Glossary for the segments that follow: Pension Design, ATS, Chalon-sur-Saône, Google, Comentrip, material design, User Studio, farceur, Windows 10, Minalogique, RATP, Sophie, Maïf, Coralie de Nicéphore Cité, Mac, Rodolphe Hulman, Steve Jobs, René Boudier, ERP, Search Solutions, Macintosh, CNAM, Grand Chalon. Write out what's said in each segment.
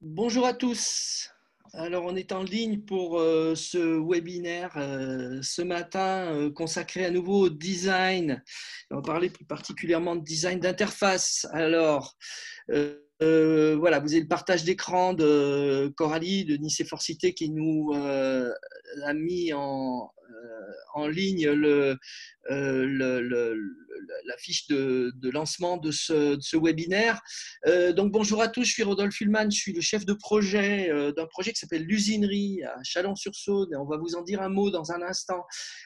Bonjour à tous. Alors, on est en ligne pour ce webinaire ce matin consacré à nouveau au design. On va parler plus particulièrement de design d'interface. Alors, voilà, vous avez le partage d'écran de Coralie de Nicéphore Cité qui nous a mis en ligne la fiche de lancement de ce webinaire. Donc bonjour à tous, je suis Rodolphe Hulman, je suis le chef de projet d'un projet qui s'appelle L'Usinerie à Chalon-sur-Saône. On va vous en dire un mot dans un instant.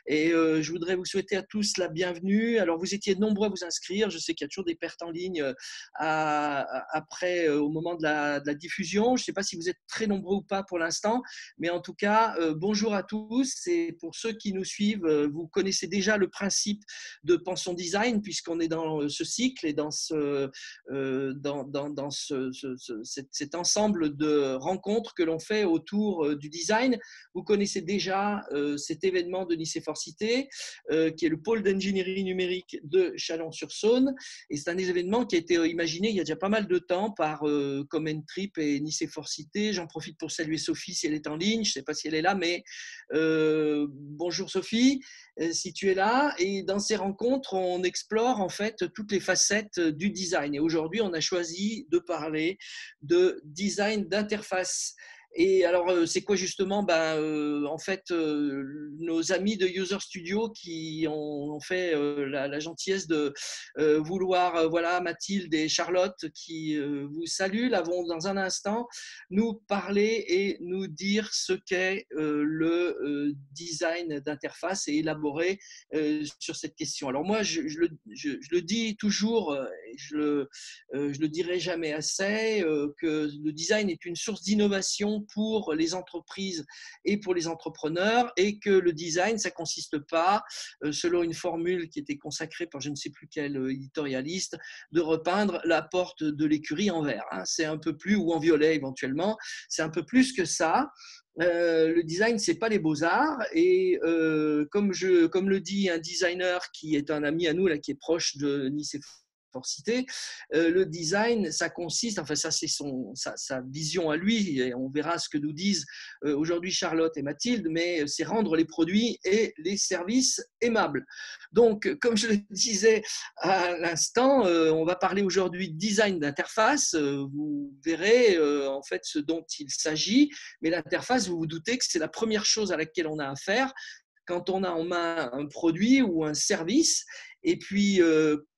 Et je voudrais vous souhaiter à tous la bienvenue. Alors vous étiez nombreux à vous inscrire, je sais qu'il y a toujours des pertes en ligne après au moment de la diffusion. Je ne sais pas si vous êtes très nombreux ou pas pour l'instant, mais en tout cas, bonjour à tous. Et pour ceux qui nous suivent, vous connaissez déjà le principe de Pension Design puisqu'on est dans ce cycle et dans cet ensemble de rencontres que l'on fait autour du design. Vous connaissez déjà cet événement de Nicéphore Cité qui est le pôle d'ingénierie numérique de Chalon-sur-Saône, et c'est un événement qui a été imaginé il y a déjà pas mal de temps par Comentrip et Nicéphore Cité. J'en profite pour saluer Sophie si elle est en ligne, je ne sais pas si elle est là, mais bonjour Sophie, si tu es là. Et dans ces rencontres, on explore en fait toutes les facettes du design. Et aujourd'hui, on a choisi de parler de design d'interface. Et alors, c'est quoi justement? En fait, nos amis de User Studio qui ont fait la gentillesse de vouloir, voilà, Mathilde et Charlotte qui vous saluent, là vont dans un instant nous parler et nous dire ce qu'est le design d'interface et élaborer sur cette question. Alors moi, je le dis toujours, je le dirai jamais assez, que le design est une source d'innovation pour les entreprises et pour les entrepreneurs, et que le design, ça consiste pas, selon une formule qui était consacrée par je ne sais plus quel éditorialiste, de repeindre la porte de l'écurie en vert, hein. C'est un peu plus, ou en violet éventuellement, c'est un peu plus que ça. Le design, c'est pas les beaux-arts, et comme le dit un designer qui est un ami à nous, là, qui est proche de Nicéphore Cité, le design, ça consiste, enfin ça c'est sa vision à lui, et on verra ce que nous disent aujourd'hui Charlotte et Mathilde, mais c'est rendre les produits et les services aimables. Donc comme je le disais à l'instant, on va parler aujourd'hui de design d'interface. Vous verrez en fait ce dont il s'agit, mais l'interface, vous vous doutez que c'est la première chose à laquelle on a affaire quand on a en main un produit ou un service. Et puis,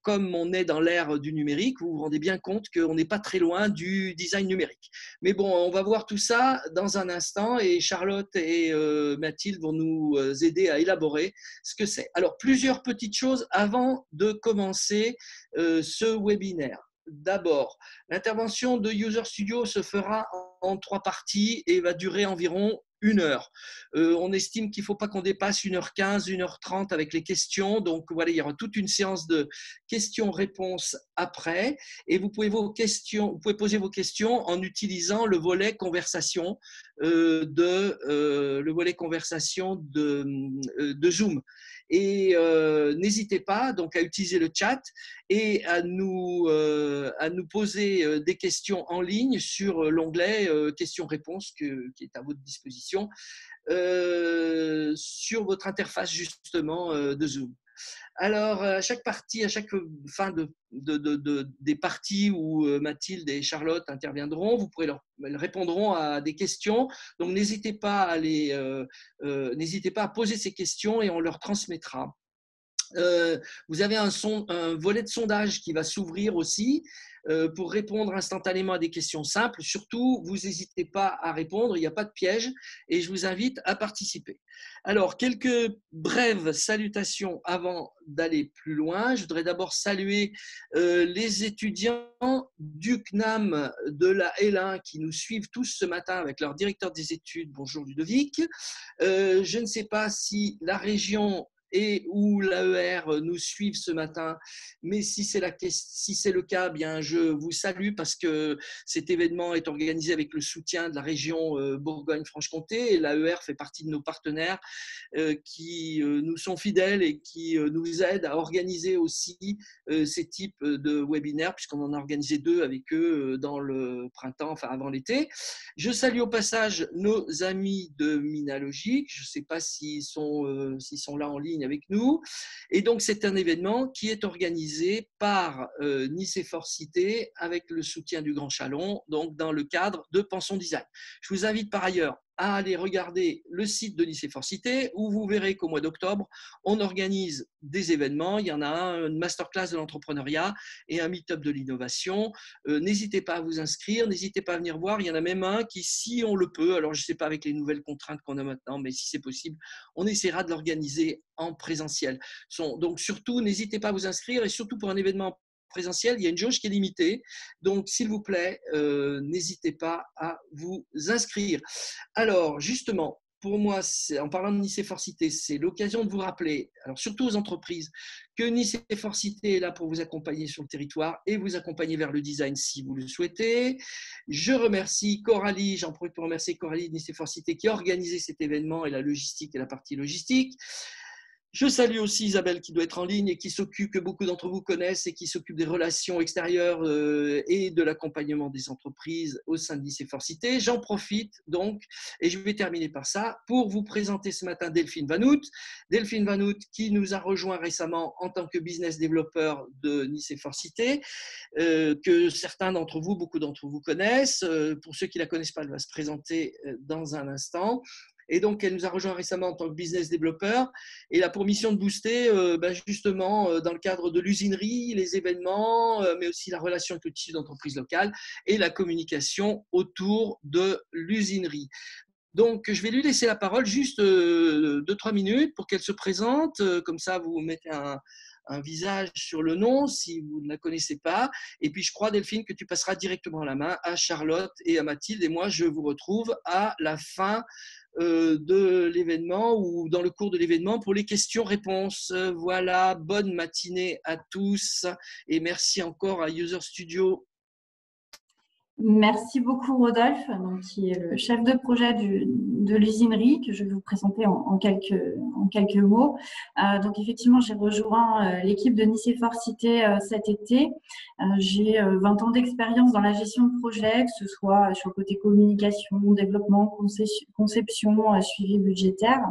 comme on est dans l'ère du numérique, vous vous rendez bien compte qu'on n'est pas très loin du design numérique. Mais bon, on va voir tout ça dans un instant, et Charlotte et Mathilde vont nous aider à élaborer ce que c'est. Alors, plusieurs petites choses avant de commencer ce webinaire. D'abord, l'intervention de User Studio se fera en 3 parties et va durer environ 1 heure. On estime qu'il ne faut pas qu'on dépasse 1h15, 1h30 avec les questions. Donc voilà, il y aura toute une séance de questions-réponses après. Et vous pouvez poser vos questions en utilisant le volet conversation de Zoom. Et n'hésitez pas donc à utiliser le chat et à nous poser des questions en ligne sur l'onglet questions-réponses qui est à votre disposition sur votre interface justement de Zoom. Alors, à chaque fin des parties où Mathilde et Charlotte interviendront, elles répondront à des questions. Donc, n'hésitez pas n'hésitez pas à poser ces questions et on leur transmettra. Vous avez un volet de sondage qui va s'ouvrir aussi pour répondre instantanément à des questions simples. Surtout, vous n'hésitez pas à répondre, il n'y a pas de piège, et je vous invite à participer. Alors, quelques brèves salutations avant d'aller plus loin. Je voudrais d'abord saluer les étudiants du CNAM de la L1 qui nous suivent tous ce matin avec leur directeur des études. Bonjour Ludovic. Je ne sais pas si la région et ou l'AER nous suivent ce matin. Mais si c'est le cas, bien, je vous salue parce que cet événement est organisé avec le soutien de la région Bourgogne-Franche-Comté. L'AER fait partie de nos partenaires qui nous sont fidèles et qui nous aident à organiser aussi ces types de webinaires, puisqu'on en a organisé 2 avec eux dans le printemps, enfin avant l'été. Je salue au passage nos amis de Minalogique. Je ne sais pas s'ils sont là en ligne avec nous. Et donc, c'est un événement qui est organisé par Nicéphore Cité avec le soutien du Grand Chalon, donc dans le cadre de Pension Design. Je vous invite par ailleurs à aller regarder le site de Nicéphore Cité où vous verrez qu'au mois d'octobre, on organise des événements. Il y en a un, une masterclass de l'entrepreneuriat et un meet-up de l'innovation. N'hésitez pas à vous inscrire, n'hésitez pas à venir voir. Il y en a même un qui, si on le peut, alors je ne sais pas avec les nouvelles contraintes qu'on a maintenant, mais si c'est possible, on essaiera de l'organiser en présentiel. Donc surtout, n'hésitez pas à vous inscrire et surtout pour un événement présentiel, il y a une jauge qui est limitée. Donc, s'il vous plaît, n'hésitez pas à vous inscrire. Alors, justement, pour moi, en parlant de Nicéphore Cité, c'est l'occasion de vous rappeler, alors surtout aux entreprises, que Nicéphore Cité est là pour vous accompagner sur le territoire et vous accompagner vers le design si vous le souhaitez. Je remercie Coralie, j'en profite pour remercier Coralie de Nicéphore Cité qui a organisé cet événement et la logistique et la partie logistique. Je salue aussi Isabelle qui doit être en ligne et qui s'occupe, que beaucoup d'entre vous connaissent, et qui s'occupe des relations extérieures et de l'accompagnement des entreprises au sein de Nicéphore Cité. J'en profite donc, et je vais terminer par ça, pour vous présenter ce matin Delphine Vanoutte. Delphine Vanoutte qui nous a rejoint récemment en tant que business developer de Nicéphore Cité, que certains d'entre vous, beaucoup d'entre vous connaissent. Pour ceux qui ne la connaissent pas, elle va se présenter dans un instant. Et donc, elle nous a rejoint récemment en tant que business développeur. Et elle a pour mission de booster, justement, dans le cadre de l'usinerie, les événements, mais aussi la relation avec le tissu d'entreprise locale et la communication autour de l'usinerie. Donc, je vais lui laisser la parole juste 2-3 minutes pour qu'elle se présente. Comme ça, vous mettez un visage sur le nom si vous ne la connaissez pas. Et puis, je crois, Delphine, que tu passeras directement la main à Charlotte et à Mathilde. Et moi, je vous retrouve à la fin de l'événement ou dans le cours de l'événement pour les questions-réponses. Voilà, bonne matinée à tous et merci encore à User Studio. Merci beaucoup Rodolphe, donc, qui est le chef de projet de l'usinerie, que je vais vous présenter en quelques mots. Donc effectivement, j'ai rejoint l'équipe de Nicéphore Cité cet été. J'ai 20 ans d'expérience dans la gestion de projet, que ce soit sur le côté communication, développement, conception, suivi budgétaire,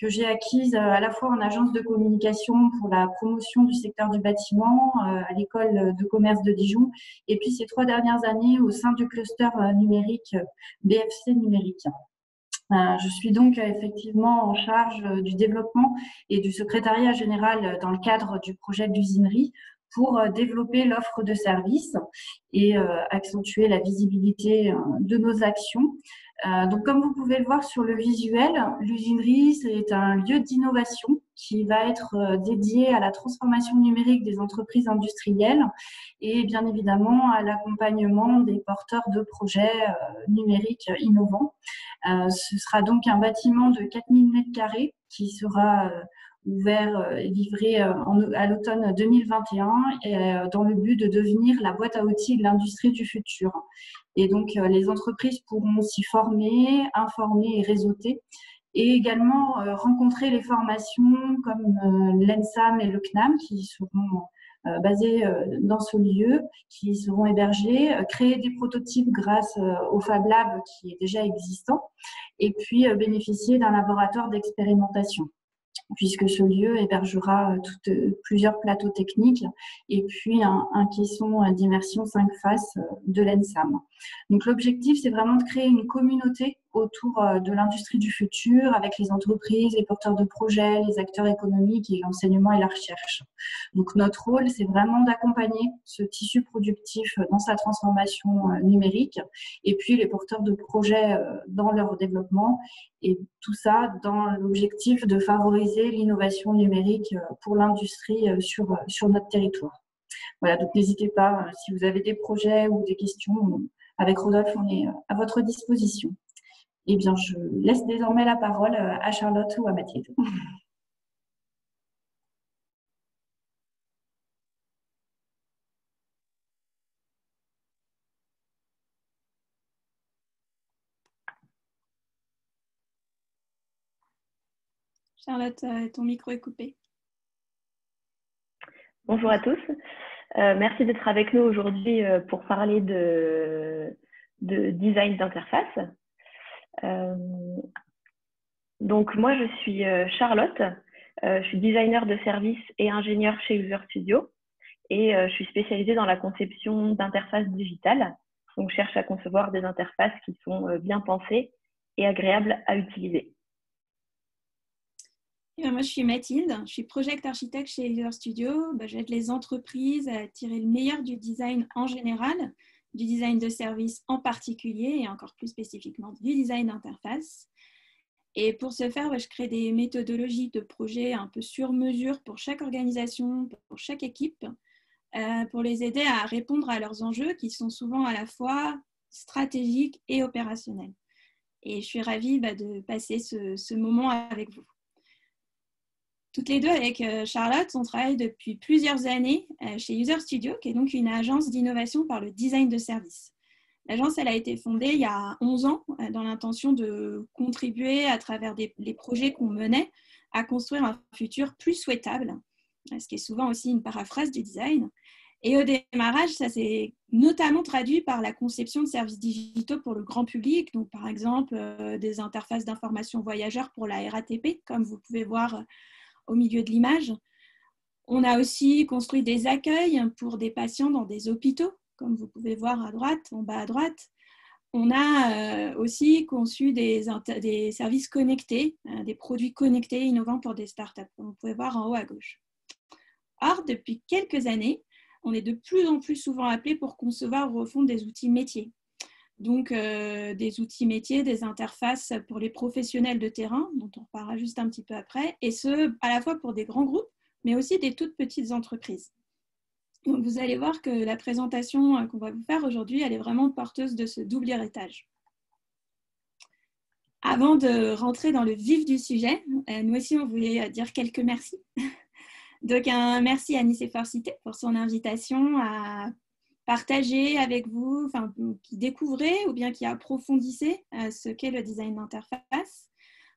que j'ai acquise à la fois en agence de communication pour la promotion du secteur du bâtiment, à l'école de commerce de Dijon, et puis ces 3 dernières années au sein du cluster numérique BFC numérique. Je suis donc effectivement en charge du développement et du secrétariat général dans le cadre du projet d'usinerie pour développer l'offre de services et accentuer la visibilité de nos actions. Donc, comme vous pouvez le voir sur le visuel, l'usinerie, c'est un lieu d'innovation qui va être dédié à la transformation numérique des entreprises industrielles et bien évidemment à l'accompagnement des porteurs de projets numériques innovants. Ce sera donc un bâtiment de 4000 m² qui sera ouvert et livré à l'automne 2021 et dans le but de devenir la boîte à outils de l'industrie du futur. Et donc, les entreprises pourront s'y former, informer et réseauter et également rencontrer les formations comme l'ENSAM et le CNAM qui seront basées dans ce lieu, qui seront hébergées, créer des prototypes grâce au Fab Lab qui est déjà existant et puis bénéficier d'un laboratoire d'expérimentation, puisque ce lieu hébergera plusieurs plateaux techniques et puis un caisson d'immersion 5 faces de l'ENSAM. Donc l'objectif, c'est vraiment de créer une communauté autour de l'industrie du futur avec les entreprises, les porteurs de projets, les acteurs économiques et l'enseignement et la recherche. Donc notre rôle, c'est vraiment d'accompagner ce tissu productif dans sa transformation numérique et puis les porteurs de projets dans leur développement et tout ça dans l'objectif de favoriser l'innovation numérique pour l'industrie sur notre territoire. Voilà, donc n'hésitez pas, si vous avez des projets ou des questions, avec Rodolphe, on est à votre disposition. Eh bien, je laisse désormais la parole à Charlotte ou à Mathilde. Charlotte, ton micro est coupé. Bonjour à tous. Merci d'être avec nous aujourd'hui pour parler de design d'interface. Donc moi, je suis Charlotte. Je suis designer de service et ingénieure chez User Studio. Et je suis spécialisée dans la conception d'interfaces digitales. Donc, je cherche à concevoir des interfaces qui sont bien pensées et agréables à utiliser. Et ben moi, je suis Mathilde, je suis project architecte chez User Studio. Ben, j'aide les entreprises à tirer le meilleur du design en général, du design de service en particulier et encore plus spécifiquement du design d'interface. Et pour ce faire, ben, je crée des méthodologies de projet un peu sur mesure pour chaque organisation, pour chaque équipe, pour les aider à répondre à leurs enjeux qui sont souvent à la fois stratégiques et opérationnels. Et je suis ravie de passer ce moment avec vous. Toutes les deux, avec Charlotte, on travaille depuis plusieurs années chez User Studio, qui est donc une agence d'innovation par le design de service. L'agence, elle a été fondée il y a 11 ans dans l'intention de contribuer à travers les projets qu'on menait à construire un futur plus souhaitable, ce qui est souvent aussi une paraphrase du design. Et au démarrage, ça s'est notamment traduit par la conception de services digitaux pour le grand public, donc par exemple des interfaces d'information voyageurs pour la RATP, comme vous pouvez voir au milieu de l'image. On a aussi construit des accueils pour des patients dans des hôpitaux, comme vous pouvez voir à droite, en bas à droite. On a aussi conçu des services connectés, des produits connectés innovants pour des startups, comme vous pouvez voir en haut à gauche. Or, depuis quelques années, on est de plus en plus souvent appelé pour concevoir ou refondre des outils métiers. Donc, des outils métiers, des interfaces pour les professionnels de terrain, dont on reparlera juste un petit peu après, et ce, à la fois pour des grands groupes, mais aussi des toutes petites entreprises. Donc, vous allez voir que la présentation qu'on va vous faire aujourd'hui, elle est vraiment porteuse de ce double héritage. Avant de rentrer dans le vif du sujet, nous aussi, on voulait dire quelques merci. Donc, un merci à Nicéphore Cité pour son invitation à partager avec vous, enfin, qui découvrez ou bien qui approfondissez ce qu'est le design d'interface.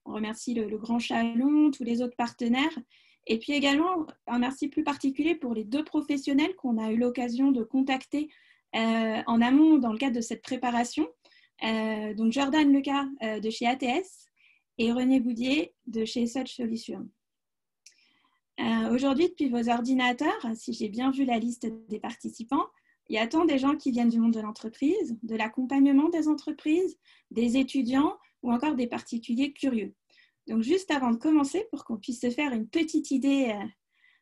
On remercie le Grand Chalon, tous les autres partenaires. Et puis également, un merci plus particulier pour les deux professionnels qu'on a eu l'occasion de contacter en amont dans le cadre de cette préparation. Donc, Jordan Lucas de chez ATS et René Boudier de chez Search Solutions. Aujourd'hui, depuis vos ordinateurs, si j'ai bien vu la liste des participants, il y a tant des gens qui viennent du monde de l'entreprise, de l'accompagnement des entreprises, des étudiants ou encore des particuliers curieux. Donc, juste avant de commencer, pour qu'on puisse se faire une petite idée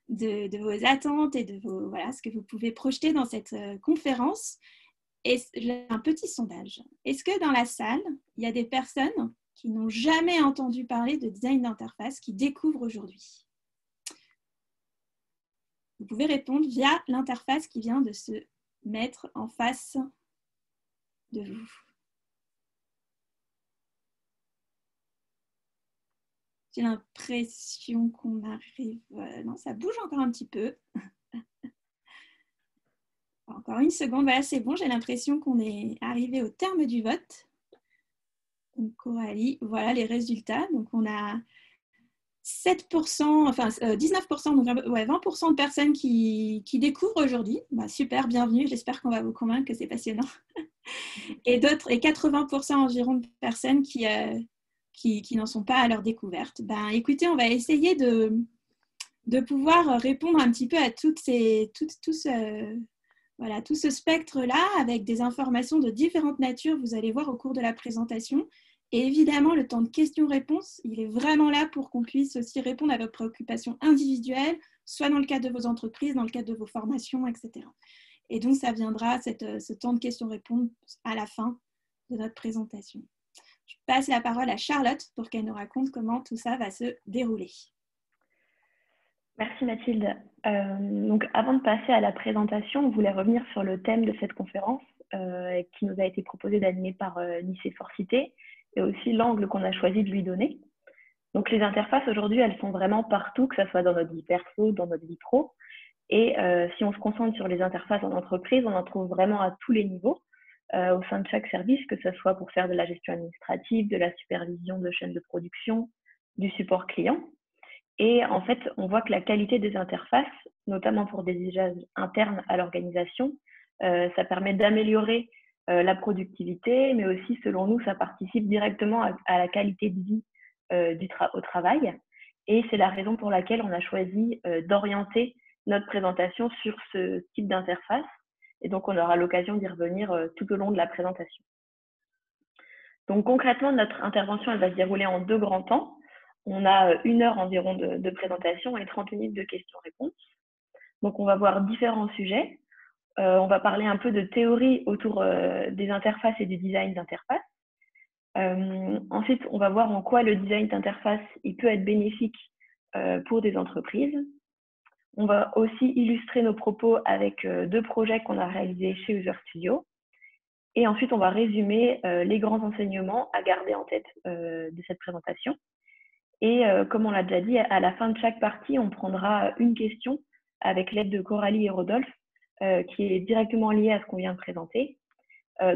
de vos attentes et de vos, voilà, ce que vous pouvez projeter dans cette conférence, j'ai un petit sondage. Est-ce que dans la salle, il y a des personnes qui n'ont jamais entendu parler de design d'interface qui découvrent aujourd'hui ? Vous pouvez répondre via l'interface qui vient de se mettre en face de vous. J'ai l'impression qu'on arrive... Non, ça bouge encore un petit peu. Encore une seconde, voilà, c'est bon. J'ai l'impression qu'on est arrivé au terme du vote. Donc, Coralie, voilà les résultats. Donc, on a... 7%, enfin 19%, donc ouais, 20% de personnes qui découvrent aujourd'hui. Bah, super, bienvenue, j'espère qu'on va vous convaincre que c'est passionnant. Et 80% environ de personnes qui n'en sont pas à leur découverte. Ben, écoutez, on va essayer de pouvoir répondre un petit peu à tout ce spectre-là avec des informations de différentes natures, vous allez voir au cours de la présentation. Et évidemment, le temps de questions-réponses, il est vraiment là pour qu'on puisse aussi répondre à vos préoccupations individuelles, soit dans le cadre de vos entreprises, dans le cadre de vos formations, etc. Et donc, ça viendra, ce temps de questions-réponses, à la fin de notre présentation. Je passe la parole à Charlotte pour qu'elle nous raconte comment tout ça va se dérouler. Merci Mathilde. Donc, avant de passer à la présentation, on voulait revenir sur le thème de cette conférence qui nous a été proposé d'animer par Nicéphore Cité. Et aussi l'angle qu'on a choisi de lui donner. Donc les interfaces aujourd'hui, elles sont vraiment partout, que ce soit dans notre vie perso, dans notre vie pro. Et si on se concentre sur les interfaces en entreprise, on en trouve vraiment à tous les niveaux, au sein de chaque service, que ce soit pour faire de la gestion administrative, de la supervision de chaînes de production, du support client. Et en fait, on voit que la qualité des interfaces, notamment pour des usages internes à l'organisation, ça permet d'améliorer la productivité, mais aussi, selon nous, ça participe directement à la qualité de vie au travail. Et c'est la raison pour laquelle on a choisi d'orienter notre présentation sur ce type d'interface. Et donc, on aura l'occasion d'y revenir tout au long de la présentation. Donc, concrètement, notre intervention, elle va se dérouler en deux grands temps. On a une heure environ de présentation et 30 minutes de questions-réponses. Donc, on va voir différents sujets. On va parler un peu de théorie autour des interfaces et du design d'interface. Ensuite, on va voir en quoi le design d'interface il peut être bénéfique pour des entreprises. On va aussi illustrer nos propos avec deux projets qu'on a réalisés chez User Studio. Et ensuite, on va résumer les grands enseignements à garder en tête de cette présentation. Et comme on l'a déjà dit, à la fin de chaque partie, on prendra une question avec l'aide de Coralie et Rodolphe qui est directement liée à ce qu'on vient de présenter.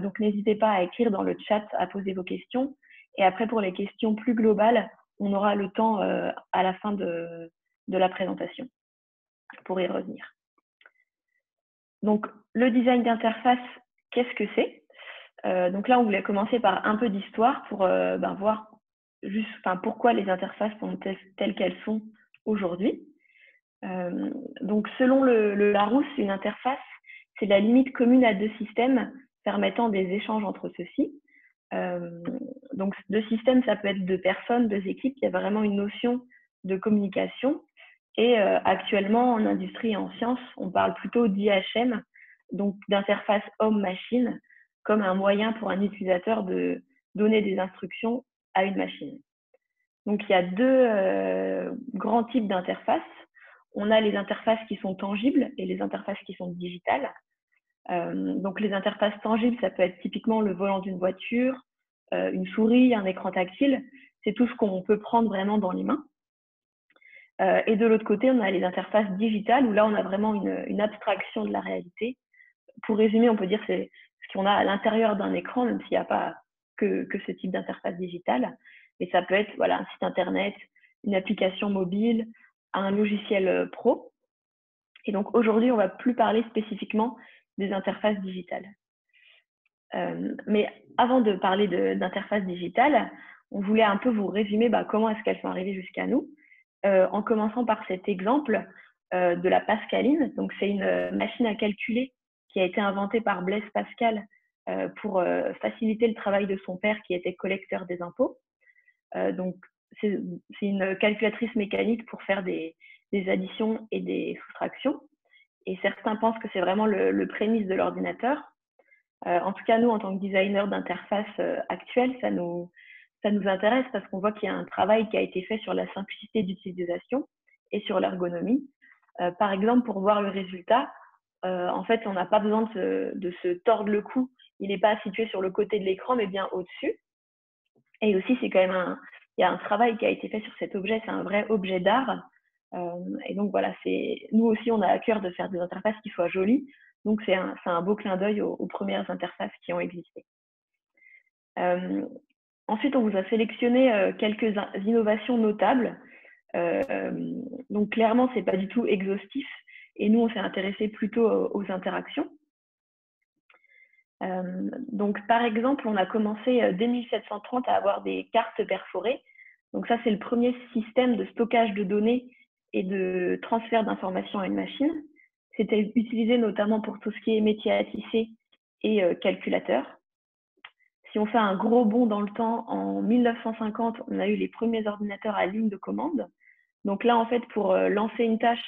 Donc, n'hésitez pas à écrire dans le chat, à poser vos questions. Et après, pour les questions plus globales, on aura le temps à la fin de la présentation pour y revenir. Donc, le design d'interface, qu'est-ce que c'est? Donc là, on voulait commencer par un peu d'histoire pour voir juste, pourquoi les interfaces sont telles qu'elles sont aujourd'hui. Donc, selon le Larousse, une interface, c'est la limite commune à deux systèmes permettant des échanges entre ceux-ci. Donc, deux systèmes, ça peut être deux personnes, deux équipes. Il y a vraiment une notion de communication. Et actuellement, en industrie et en sciences, on parle plutôt d'IHM, donc d'interface homme-machine, comme un moyen pour un utilisateur de donner des instructions à une machine. Donc, il y a deux grands types d'interfaces. On a les interfaces qui sont tangibles et les interfaces qui sont digitales. Donc, les interfaces tangibles, ça peut être typiquement le volant d'une voiture, une souris, un écran tactile. C'est tout ce qu'on peut prendre vraiment dans les mains. Et de l'autre côté, on a les interfaces digitales, où là, on a vraiment une abstraction de la réalité. Pour résumer, on peut dire que c'est ce qu'on a à l'intérieur d'un écran, même s'il n'y a pas que ce type d'interface digitale. Et ça peut être un site internet, une application mobile, un logiciel pro. Et donc, aujourd'hui, on va plus parler spécifiquement des interfaces digitales. Mais avant de parler d'interfaces digitales, on voulait un peu vous résumer comment est-ce qu'elles sont arrivées jusqu'à nous, en commençant par cet exemple de la Pascaline. Donc, c'est une machine à calculer qui a été inventée par Blaise Pascal pour faciliter le travail de son père qui était collecteur des impôts. Donc, c'est une calculatrice mécanique pour faire des additions et des soustractions. Et certains pensent que c'est vraiment le prémisse de l'ordinateur. En tout cas, nous, en tant que designer d'interface actuelle, ça nous intéresse parce qu'on voit qu'il y a un travail qui a été fait sur la simplicité d'utilisation et sur l'ergonomie. Par exemple, pour voir le résultat, en fait, on n'a pas besoin de se tordre le cou. Il n'est pas situé sur le côté de l'écran, mais bien au-dessus. Et aussi, c'est quand même il y a un travail qui a été fait sur cet objet. C'est un vrai objet d'art. Et donc, voilà, nous aussi, on a à cœur de faire des interfaces qui soient jolies. Donc, c'est un beau clin d'œil aux premières interfaces qui ont existé. Ensuite, on vous a sélectionné quelques innovations notables. Donc, clairement, ce n'est pas du tout exhaustif. Et nous, on s'est intéressé plutôt aux interactions. Donc, par exemple, on a commencé dès 1730 à avoir des cartes perforées. Donc, ça, c'est le premier système de stockage de données et de transfert d'informations à une machine. C'était utilisé notamment pour tout ce qui est métier à tisser et calculateur. Si on fait un gros bond dans le temps, en 1950, on a eu les premiers ordinateurs à ligne de commande. Donc là, en fait, pour lancer une tâche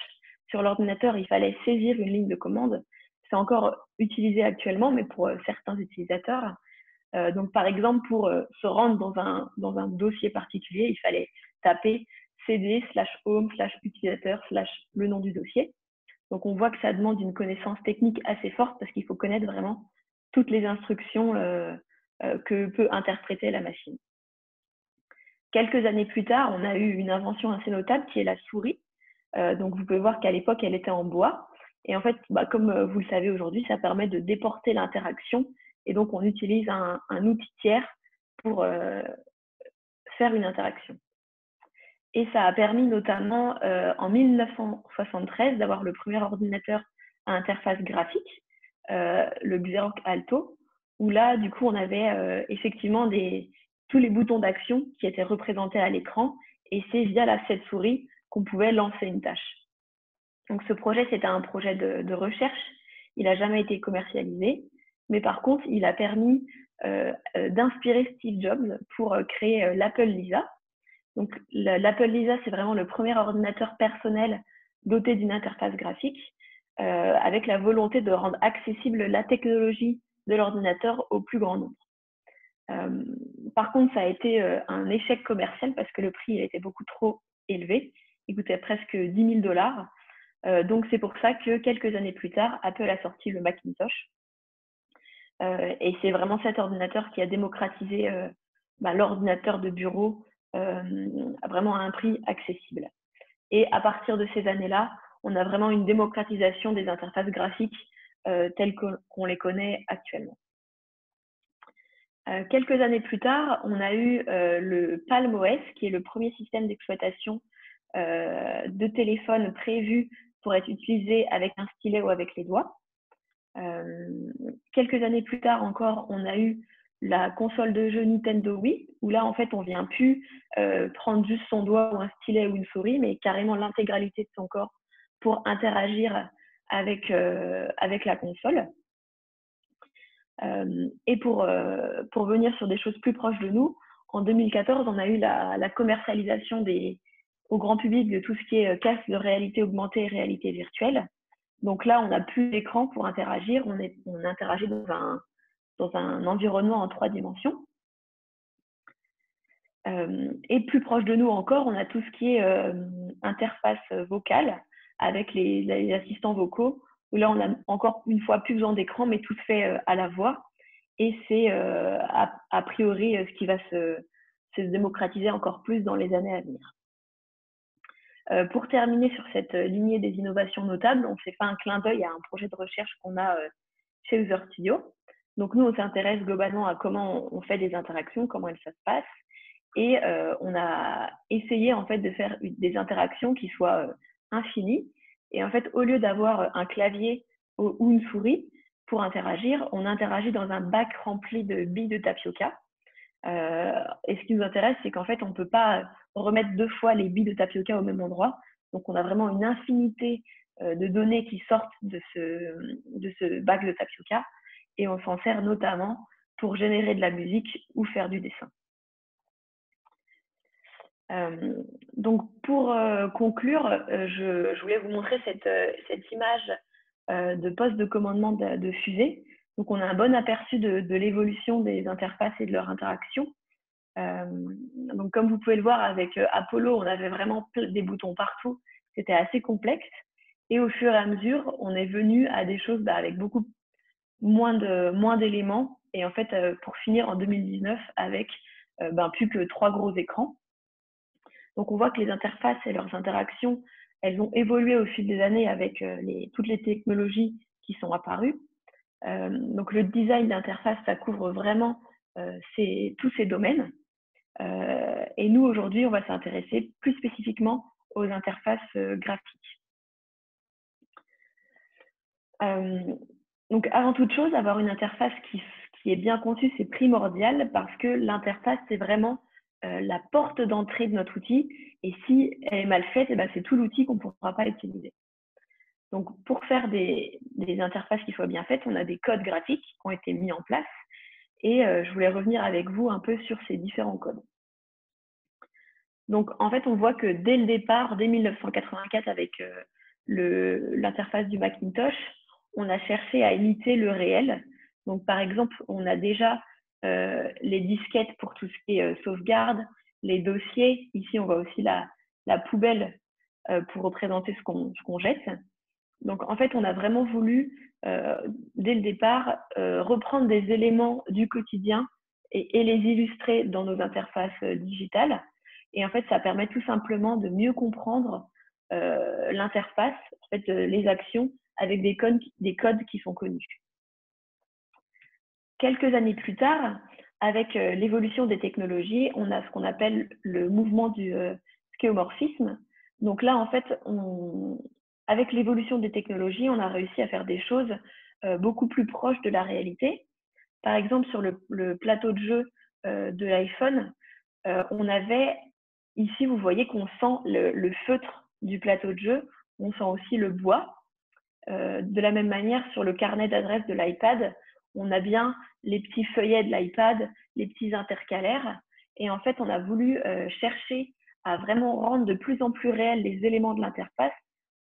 sur l'ordinateur, il fallait saisir une ligne de commande. C'est encore utilisé actuellement, mais pour certains utilisateurs. Donc, par exemple, pour se rendre dans un dossier particulier, il fallait taper cd/home/utilisateur/le nom du dossier. Donc, on voit que ça demande une connaissance technique assez forte parce qu'il faut connaître vraiment toutes les instructions que peut interpréter la machine. Quelques années plus tard, on a eu une invention assez notable qui est la souris. Donc, vous pouvez voir qu'à l'époque, elle était en bois. Et en fait, comme vous le savez aujourd'hui, ça permet de déporter l'interaction. Et donc, on utilise un outil tiers pour faire une interaction. Et ça a permis notamment en 1973 d'avoir le premier ordinateur à interface graphique, le Xerox Alto, où là, du coup, on avait effectivement tous les boutons d'action qui étaient représentés à l'écran, et c'est via cette souris qu'on pouvait lancer une tâche. Donc ce projet, c'était un projet de recherche, il n'a jamais été commercialisé, mais par contre, il a permis d'inspirer Steve Jobs pour créer l'Apple Lisa. Donc l'Apple Lisa, c'est vraiment le premier ordinateur personnel doté d'une interface graphique, avec la volonté de rendre accessible la technologie de l'ordinateur au plus grand nombre. Par contre, ça a été un échec commercial parce que le prix était beaucoup trop élevé, il coûtait presque 10 000 $. Donc c'est pour ça que quelques années plus tard, Apple a sorti le Macintosh. Et c'est vraiment cet ordinateur qui a démocratisé l'ordinateur de bureau vraiment à un prix accessible. Et à partir de ces années-là, on a vraiment une démocratisation des interfaces graphiques telles qu'on les connaît actuellement. Quelques années plus tard, on a eu le Palm OS, qui est le premier système d'exploitation de téléphone prévu pour être utilisé avec un stylet ou avec les doigts. Quelques années plus tard encore, on a eu la console de jeu Nintendo Wii, où là, en fait, on ne vient plus prendre juste son doigt ou un stylet ou une souris, mais carrément l'intégralité de son corps pour interagir avec la console. Et pour venir sur des choses plus proches de nous, en 2014, on a eu la commercialisation au grand public de tout ce qui est casque de réalité augmentée et réalité virtuelle. Donc là, on n'a plus d'écran pour interagir, on interagit dans un environnement en 3 dimensions. Et plus proche de nous encore, on a tout ce qui est interface vocale avec les assistants vocaux, où là, on a encore une fois plus besoin d'écran, mais tout se fait à la voix. Et c'est a priori ce qui va se démocratiser encore plus dans les années à venir. Pour terminer sur cette lignée des innovations notables, on s'est fait un clin d'œil à un projet de recherche qu'on a chez User Studio. Donc nous, on s'intéresse globalement à comment on fait des interactions, comment ça se passe. Et on a essayé en fait de faire des interactions qui soient infinies. Et en fait, au lieu d'avoir un clavier ou une souris pour interagir, on interagit dans un bac rempli de billes de tapioca. Et ce qui nous intéresse, c'est qu'en fait, on ne peut pas remettre 2 fois les billes de tapioca au même endroit. Donc, on a vraiment une infinité de données qui sortent de ce bac de tapioca. Et on s'en sert notamment pour générer de la musique ou faire du dessin. Donc, pour conclure, je voulais vous montrer cette image de poste de commandement de fusée. Donc, on a un bon aperçu de l'évolution des interfaces et de leur interaction. Donc, comme vous pouvez le voir, avec Apollo, on avait vraiment des boutons partout. C'était assez complexe. Et au fur et à mesure, on est venu à des choses avec beaucoup moins d'éléments. Et en fait, pour finir en 2019, avec plus que 3 gros écrans. Donc, on voit que les interfaces et leurs interactions, elles ont évolué au fil des années avec toutes les technologies qui sont apparues. Donc, le design d'interface, ça couvre vraiment tous ces domaines. Et nous, aujourd'hui, on va s'intéresser plus spécifiquement aux interfaces graphiques. Donc, avant toute chose, avoir une interface qui est bien conçue, c'est primordial parce que l'interface, c'est vraiment la porte d'entrée de notre outil. Et si elle est mal faite, c'est tout l'outil qu'on ne pourra pas utiliser. Donc, pour faire des interfaces qui soient bien faites, on a des codes graphiques qui ont été mis en place. Et je voulais revenir avec vous un peu sur ces différents codes. Donc, en fait, on voit que dès le départ, dès 1984, avec l'interface du Macintosh, on a cherché à imiter le réel. Donc, par exemple, on a déjà les disquettes pour tout ce qui est sauvegarde, les dossiers. Ici, on voit aussi la poubelle pour représenter ce qu'on jette. Donc, en fait, on a vraiment voulu, dès le départ, reprendre des éléments du quotidien et les illustrer dans nos interfaces digitales. Et en fait, ça permet tout simplement de mieux comprendre l'interface, en fait, les actions, avec des codes qui sont connus. Quelques années plus tard, avec l'évolution des technologies, on a ce qu'on appelle le mouvement spéomorphisme. Donc là, en fait, avec l'évolution des technologies, on a réussi à faire des choses beaucoup plus proches de la réalité. Par exemple, sur le plateau de jeu de l'iPhone, on avait, ici, vous voyez qu'on sent le feutre du plateau de jeu, on sent aussi le bois. De la même manière, sur le carnet d'adresse de l'iPad, on a bien les petits feuillets de l'iPad, les petits intercalaires. Et en fait, on a voulu chercher à vraiment rendre de plus en plus réels les éléments de l'interface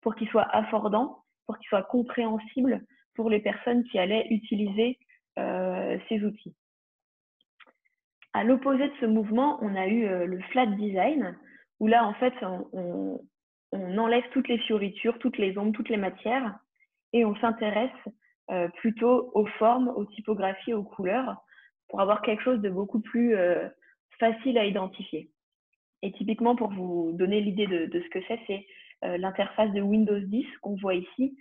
pour qu'ils soient affordants, pour qu'ils soient compréhensibles pour les personnes qui allaient utiliser ces outils. À l'opposé de ce mouvement, on a eu le flat design, où là, en fait, on enlève toutes les fioritures, toutes les ombres, toutes les matières, et on s'intéresse plutôt aux formes, aux typographies, aux couleurs, pour avoir quelque chose de beaucoup plus facile à identifier. Et typiquement, pour vous donner l'idée de ce que c'est l'interface de Windows 10 qu'on voit ici.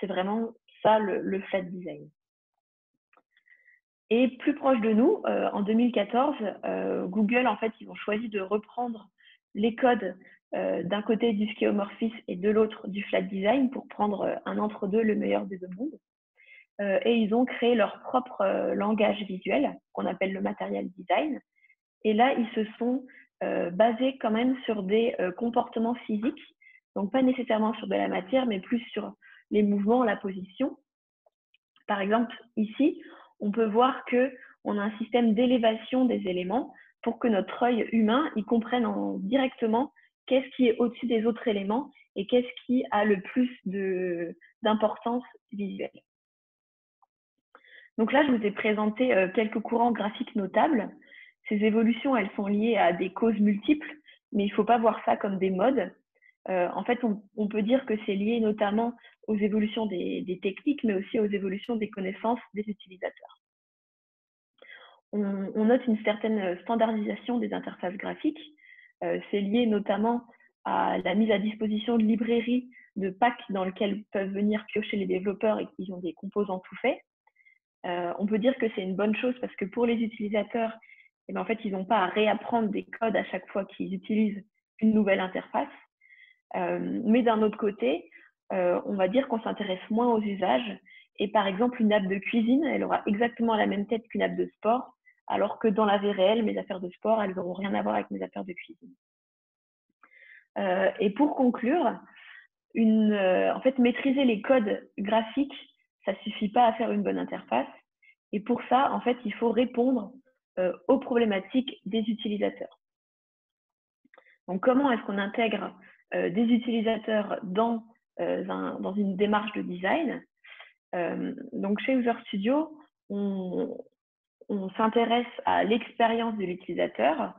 C'est vraiment ça, le flat design. Et plus proche de nous, en 2014, Google, en fait, ils ont choisi de reprendre les codes d'un côté du spéomorphisme et de l'autre du flat design pour prendre un entre-deux, le meilleur des deux mondes. Et ils ont créé leur propre langage visuel qu'on appelle le material design. Et là, ils se sont basés quand même sur des comportements physiques, donc pas nécessairement sur de la matière, mais plus sur les mouvements, la position. Par exemple, ici, on peut voir qu'on a un système d'élévation des éléments pour que notre œil humain y comprenne directement qu'est-ce qui est au-dessus des autres éléments et qu'est-ce qui a le plus d'importance visuelle. Donc là, je vous ai présenté quelques courants graphiques notables. Ces évolutions, elles sont liées à des causes multiples, mais il ne faut pas voir ça comme des modes. En fait, on peut dire que c'est lié notamment aux évolutions des techniques, mais aussi aux évolutions des connaissances des utilisateurs. On note une certaine standardisation des interfaces graphiques. C'est lié notamment à la mise à disposition de librairies de packs dans lesquelles peuvent venir piocher les développeurs et qui ont des composants tout faits. On peut dire que c'est une bonne chose parce que pour les utilisateurs, eh bien, en fait, ils n'ont pas à réapprendre des codes à chaque fois qu'ils utilisent une nouvelle interface. Mais d'un autre côté, on va dire qu'on s'intéresse moins aux usages. Et par exemple, une app de cuisine, elle aura exactement la même tête qu'une app de sport, alors que dans la vie réelle, mes affaires de sport, elles n'auront rien à voir avec mes affaires de cuisine. Et pour conclure, en fait, maîtriser les codes graphiques, ça ne suffit pas à faire une bonne interface. Et pour ça, en fait, il faut répondre aux problématiques des utilisateurs. Donc, comment est-ce qu'on intègre des utilisateurs dans une démarche de design? Donc, chez User Studio, on s'intéresse à l'expérience de l'utilisateur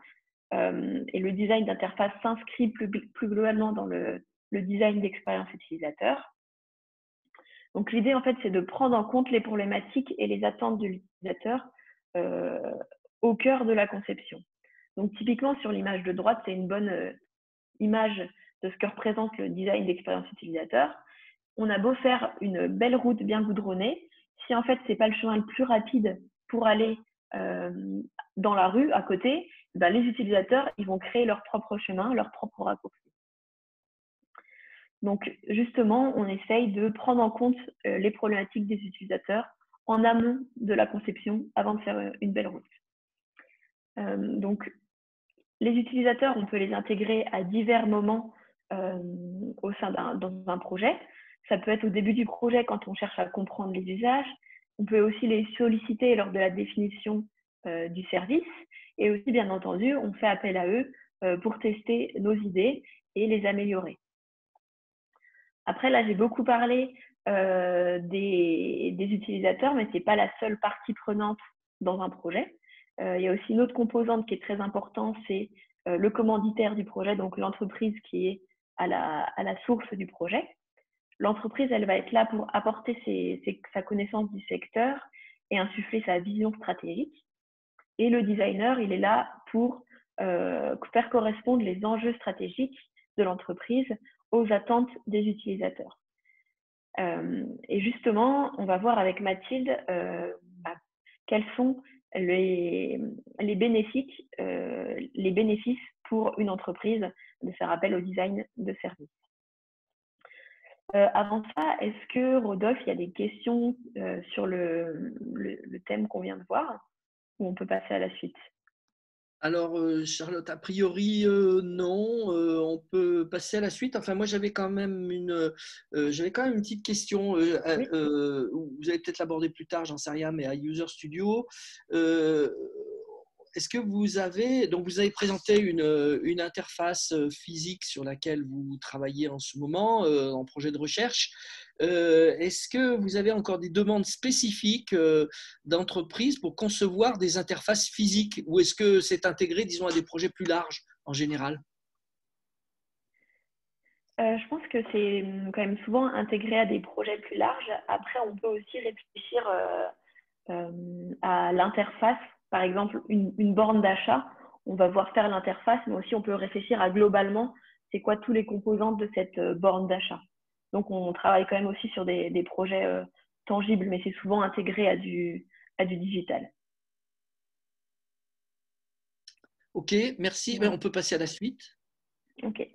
et le design d'interface s'inscrit plus globalement dans le design d'expérience utilisateur. Donc, l'idée, en fait, c'est de prendre en compte les problématiques et les attentes de l'utilisateur au cœur de la conception. Donc, typiquement, sur l'image de droite, c'est une bonne image de ce que représente le design d'expérience utilisateur. On a beau faire une belle route bien goudronnée, si en fait ce n'est pas le chemin le plus rapide pour aller dans la rue à côté, ben, les utilisateurs ils vont créer leur propre chemin, leur propre raccourci. Donc justement, on essaye de prendre en compte les problématiques des utilisateurs en amont de la conception avant de faire une belle route. Donc les utilisateurs, on peut les intégrer à divers moments dans un projet. Ça peut être au début du projet quand on cherche à comprendre les usages. On peut aussi les solliciter lors de la définition du service. Et aussi, bien entendu, on fait appel à eux pour tester nos idées et les améliorer. Après, là, j'ai beaucoup parlé des utilisateurs, mais ce n'est pas la seule partie prenante dans un projet. Il y a aussi une autre composante qui est très importante, c'est le commanditaire du projet, donc l'entreprise qui est à la source du projet. L'entreprise, elle va être là pour apporter sa connaissance du secteur et insuffler sa vision stratégique. Et le designer, il est là pour faire correspondre les enjeux stratégiques de l'entreprise aux attentes des utilisateurs. Et justement, on va voir avec Mathilde quels sont les bénéfices pour une entreprise de faire appel au design de service. Avant ça, est-ce que Rodolphe, il y a des questions sur le thème qu'on vient de voir, ou on peut passer à la suite? Alors Charlotte, a priori non, on peut passer à la suite. Enfin moi j'avais quand même une petite question. Oui. Vous allez peut-être l'aborder plus tard, j'en sais rien, mais à User Studio. Est-ce que vous avez présenté une interface physique sur laquelle vous travaillez en ce moment en projet de recherche. Est-ce que vous avez encore des demandes spécifiques d'entreprises pour concevoir des interfaces physiques, ou est-ce que c'est intégré, disons, à des projets plus larges en général? Je pense que c'est quand même souvent intégré à des projets plus larges. Après, on peut aussi réfléchir à l'interface. Par exemple, une borne d'achat, on va voir faire l'interface, mais aussi on peut réfléchir à globalement, c'est quoi tous les composants de cette borne d'achat. Donc, on travaille quand même aussi sur des projets tangibles, mais c'est souvent intégré à du digital. Ok, merci. Ouais. On peut passer à la suite. Ok.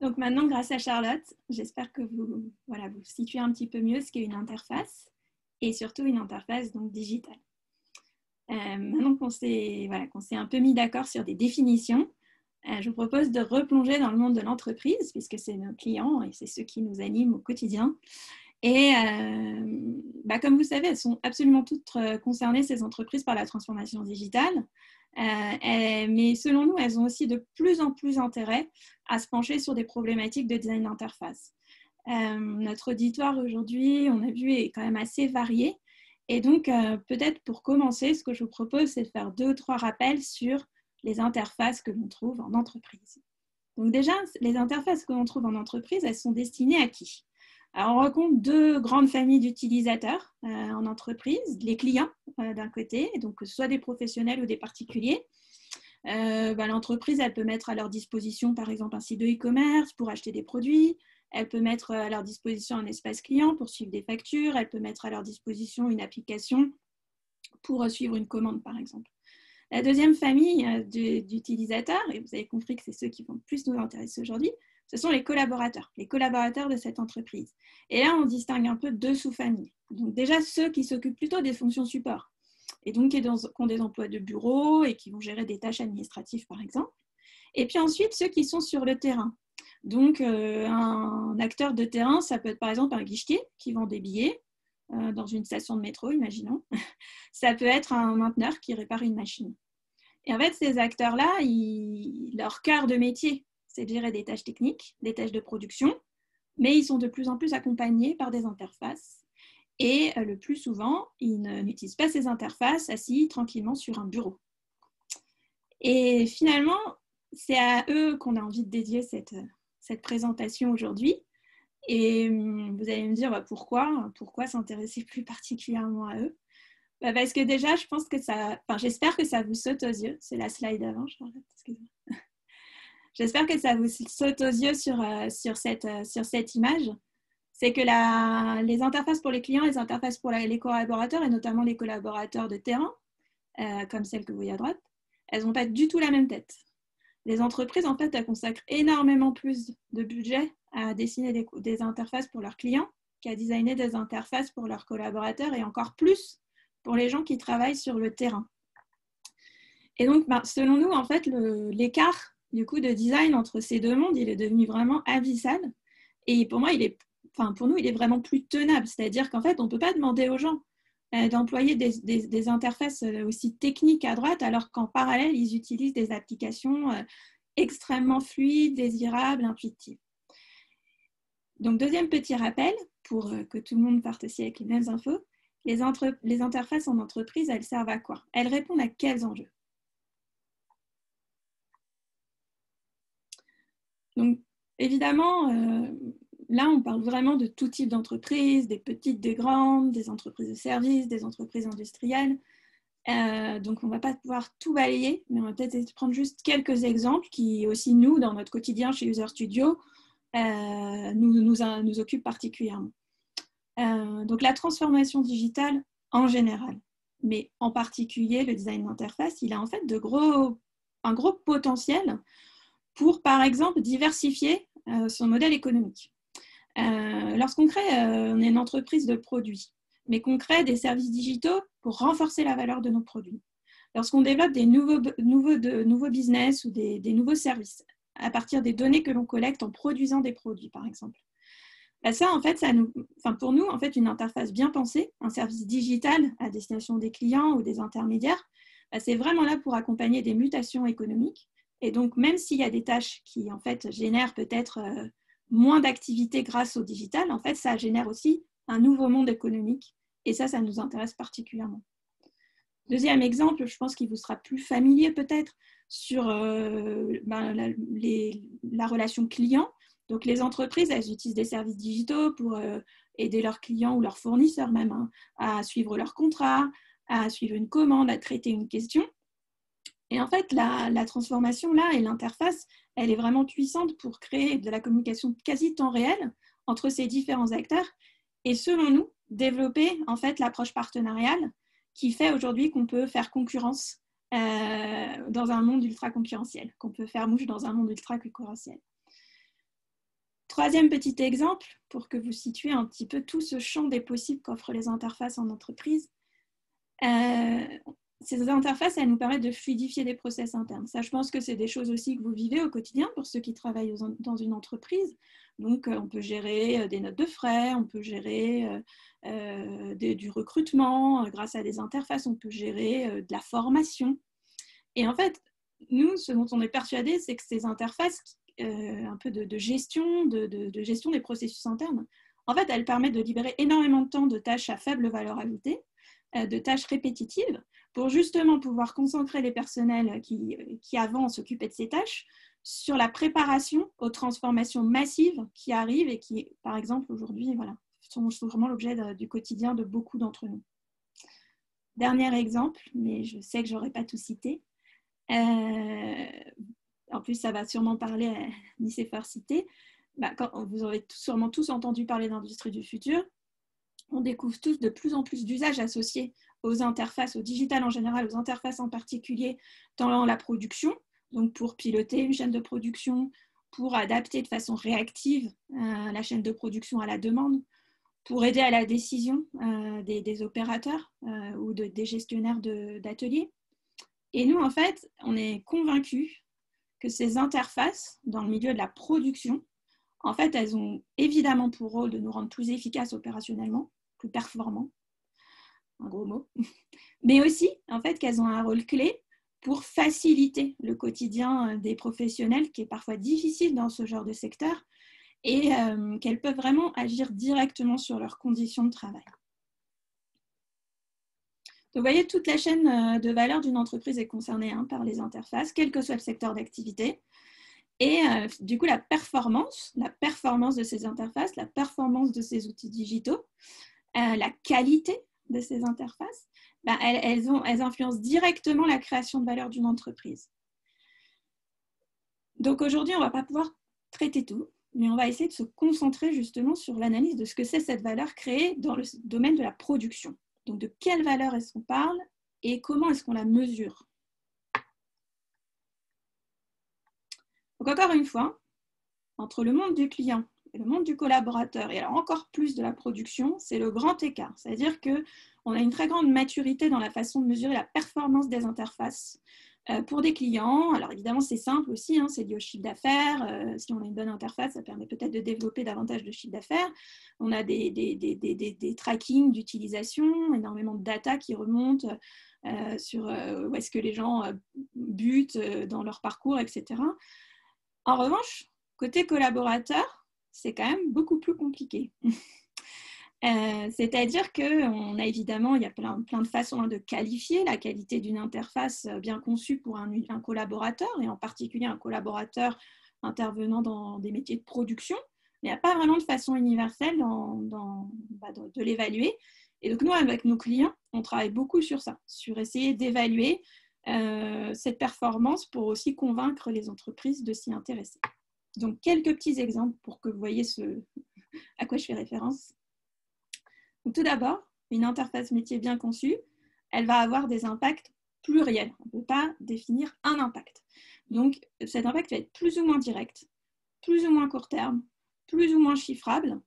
Donc maintenant, grâce à Charlotte, j'espère que vous, voilà, vous situez un petit peu mieux ce qu'est une interface. Et surtout une interface donc digitale. Maintenant qu'on s'est un peu mis d'accord sur des définitions, je vous propose de replonger dans le monde de l'entreprise, puisque c'est nos clients et c'est ceux qui nous animent au quotidien. Et comme vous savez, elles sont absolument toutes concernées, ces entreprises, par la transformation digitale. Mais selon nous, elles ont aussi de plus en plus intérêt à se pencher sur des problématiques de design d'interface. Notre auditoire aujourd'hui, on a vu, est quand même assez varié. Et donc, peut-être pour commencer, ce que je vous propose, c'est de faire 2 ou 3 rappels sur les interfaces que l'on trouve en entreprise. Donc déjà, les interfaces que l'on trouve en entreprise, elles sont destinées à qui? Alors, on rencontre 2 grandes familles d'utilisateurs en entreprise, les clients d'un côté, donc que ce soit des professionnels ou des particuliers. L'entreprise, elle peut mettre à leur disposition, par exemple, un site de e-commerce pour acheter des produits. Elle peut mettre à leur disposition un espace client pour suivre des factures. Elle peut mettre à leur disposition une application pour suivre une commande, par exemple. La deuxième famille d'utilisateurs, et vous avez compris que c'est ceux qui vont le plus nous intéresser aujourd'hui, ce sont les collaborateurs de cette entreprise. Et là, on distingue un peu 2 sous-familles. Donc déjà, ceux qui s'occupent plutôt des fonctions support, et donc qui ont des emplois de bureau et qui vont gérer des tâches administratives, par exemple. Et puis ensuite, ceux qui sont sur le terrain. Donc, un acteur de terrain, ça peut être par exemple un guichetier qui vend des billets dans une station de métro, imaginons. Ça peut être un mainteneur qui répare une machine. Et en fait, ces acteurs-là, leur cœur de métier, c'est de gérer des tâches techniques, des tâches de production, mais ils sont de plus en plus accompagnés par des interfaces. Et le plus souvent, ils n'utilisent pas ces interfaces assis tranquillement sur un bureau. Et finalement, c'est à eux qu'on a envie de dédier cette présentation aujourd'hui. Et vous allez me dire pourquoi s'intéresser plus particulièrement à eux. Parce que déjà, j'espère que ça vous saute aux yeux. C'est la slide avant, Charlotte, excusez-moi. J'espère que ça vous saute aux yeux sur cette image. C'est que les interfaces pour les clients, les interfaces pour les collaborateurs, et notamment les collaborateurs de terrain, comme celle que vous voyez à droite, elles n'ont pas du tout la même tête. Les entreprises, en fait, elles consacrent énormément plus de budget à dessiner des interfaces pour leurs clients qu'à designer des interfaces pour leurs collaborateurs, et encore plus pour les gens qui travaillent sur le terrain. Et donc, selon nous, en fait, l'écart du coup de design entre ces 2 mondes, il est devenu vraiment abyssal. Et pour nous, il est vraiment plus tenable. C'est-à-dire qu'en fait, on ne peut pas demander aux gens d'employer des interfaces aussi techniques à droite, alors qu'en parallèle, ils utilisent des applications extrêmement fluides, désirables, intuitives. Donc, deuxième petit rappel, pour que tout le monde parte aussi avec les mêmes infos, les interfaces en entreprise, elles servent à quoi? Elles répondent à quels enjeux? Donc, évidemment, là, on parle vraiment de tout type d'entreprises, des petites, des grandes, des entreprises de services, des entreprises industrielles. Donc, on ne va pas pouvoir tout balayer, mais on va peut-être prendre juste quelques exemples qui, aussi, nous, dans notre quotidien chez User Studio, nous occupent particulièrement. Donc, la transformation digitale en général. mais en particulier le design d'interface, il a en fait de un gros potentiel pour, par exemple, diversifier son modèle économique. Lorsqu'on crée, on est une entreprise de produits, mais qu'on crée des services digitaux pour renforcer la valeur de nos produits. Lorsqu'on développe des nouveaux business ou des nouveaux services à partir des données que l'on collecte en produisant des produits, par exemple. Ben ça, en fait, pour nous, en fait, une interface bien pensée, un service digital à destination des clients ou des intermédiaires, ben c'est vraiment là pour accompagner des mutations économiques. Et donc, même s'il y a des tâches qui, en fait, génèrent peut-être moins d'activités grâce au digital, en fait, ça génère aussi un nouveau monde économique. Et ça, ça nous intéresse particulièrement. Deuxième exemple, je pense qu'il vous sera plus familier peut-être sur la relation client. Donc, les entreprises, elles utilisent des services digitaux pour aider leurs clients ou leurs fournisseurs même à suivre leur contrat, à suivre une commande, à traiter une question. Et en fait, la transformation là et l'interface, elle est vraiment puissante pour créer de la communication quasi temps réel entre ces différents acteurs et selon nous, développer en fait l'approche partenariale qui fait aujourd'hui qu'on peut faire concurrence dans un monde ultra concurrentiel, qu'on peut faire mouche dans un monde ultra concurrentiel. Troisième petit exemple, pour que vous situiez un petit peu tout ce champ des possibles qu'offrent les interfaces en entreprise. Ces interfaces, elles nous permettent de fluidifier des process internes. Ça, je pense que c'est des choses aussi que vous vivez au quotidien pour ceux qui travaillent dans une entreprise. Donc, on peut gérer des notes de frais, on peut gérer du recrutement grâce à des interfaces, on peut gérer de la formation. Et en fait, nous, ce dont on est persuadés, c'est que ces interfaces un peu de gestion des processus internes. En fait, elles permettent de libérer énormément de temps de tâches à faible valeur ajoutée, de tâches répétitives, pour justement pouvoir concentrer les personnels qui avant s'occupaient de ces tâches sur la préparation aux transformations massives qui arrivent et qui, par exemple, aujourd'hui, voilà, sont sûrement l'objet du quotidien de beaucoup d'entre nous. Dernier exemple, mais je sais que je n'aurai pas tout cité. En plus, ça va sûrement parler à Nicéphore Cité. Bah, vous aurez sûrement tous entendu parler d'industrie du futur. On découvre tous de plus en plus d'usages associés aux interfaces, au digital en général, aux interfaces en particulier, dans la production, donc pour piloter une chaîne de production, pour adapter de façon réactive la chaîne de production à la demande, pour aider à la décision des opérateurs ou des gestionnaires d'ateliers. Et nous, en fait, on est convaincus que ces interfaces, dans le milieu de la production, en fait, elles ont évidemment pour rôle de nous rendre plus efficaces opérationnellement, plus performants, un gros mot, mais aussi, en fait, qu'elles ont un rôle clé pour faciliter le quotidien des professionnels, qui est parfois difficile dans ce genre de secteur, et qu'elles peuvent vraiment agir directement sur leurs conditions de travail. Donc, vous voyez, toute la chaîne de valeur d'une entreprise est concernée par les interfaces, quel que soit le secteur d'activité. Et du coup, la performance de ces interfaces, la performance de ces outils digitaux, la qualité de ces interfaces, ben, elles influencent directement la création de valeur d'une entreprise. Donc aujourd'hui, on ne va pas pouvoir traiter tout, mais on va essayer de se concentrer justement sur l'analyse de ce que c'est cette valeur créée dans le domaine de la production. Donc, de quelle valeur est-ce qu'on parle et comment est-ce qu'on la mesure? Donc, encore une fois, entre le monde du client et le monde du collaborateur, et alors encore plus de la production, c'est le grand écart. C'est-à-dire qu'on a une très grande maturité dans la façon de mesurer la performance des interfaces pour des clients. Alors, évidemment, c'est simple aussi, hein, c'est lié au chiffre d'affaires. Si on a une bonne interface, ça permet peut-être de développer davantage de chiffre d'affaires. On a des trackings d'utilisation, énormément de data qui remontent sur où est-ce que les gens butent dans leur parcours, etc. En revanche, côté collaborateur, c'est quand même beaucoup plus compliqué. C'est-à-dire qu'on a évidemment, il y a plein de façons de qualifier la qualité d'une interface bien conçue pour un collaborateur, et en particulier un collaborateur intervenant dans des métiers de production, mais il n'y a pas vraiment de façon universelle de l'évaluer. Et donc nous, avec nos clients, on travaille beaucoup sur ça, sur essayer d'évaluer cette performance pour aussi convaincre les entreprises de s'y intéresser. Donc, quelques petits exemples pour que vous voyez à quoi je fais référence. Donc, tout d'abord, une interface métier bien conçue, elle va avoir des impacts pluriels. On ne peut pas définir un impact. Donc, cet impact va être plus ou moins direct, plus ou moins court terme, plus ou moins chiffrable.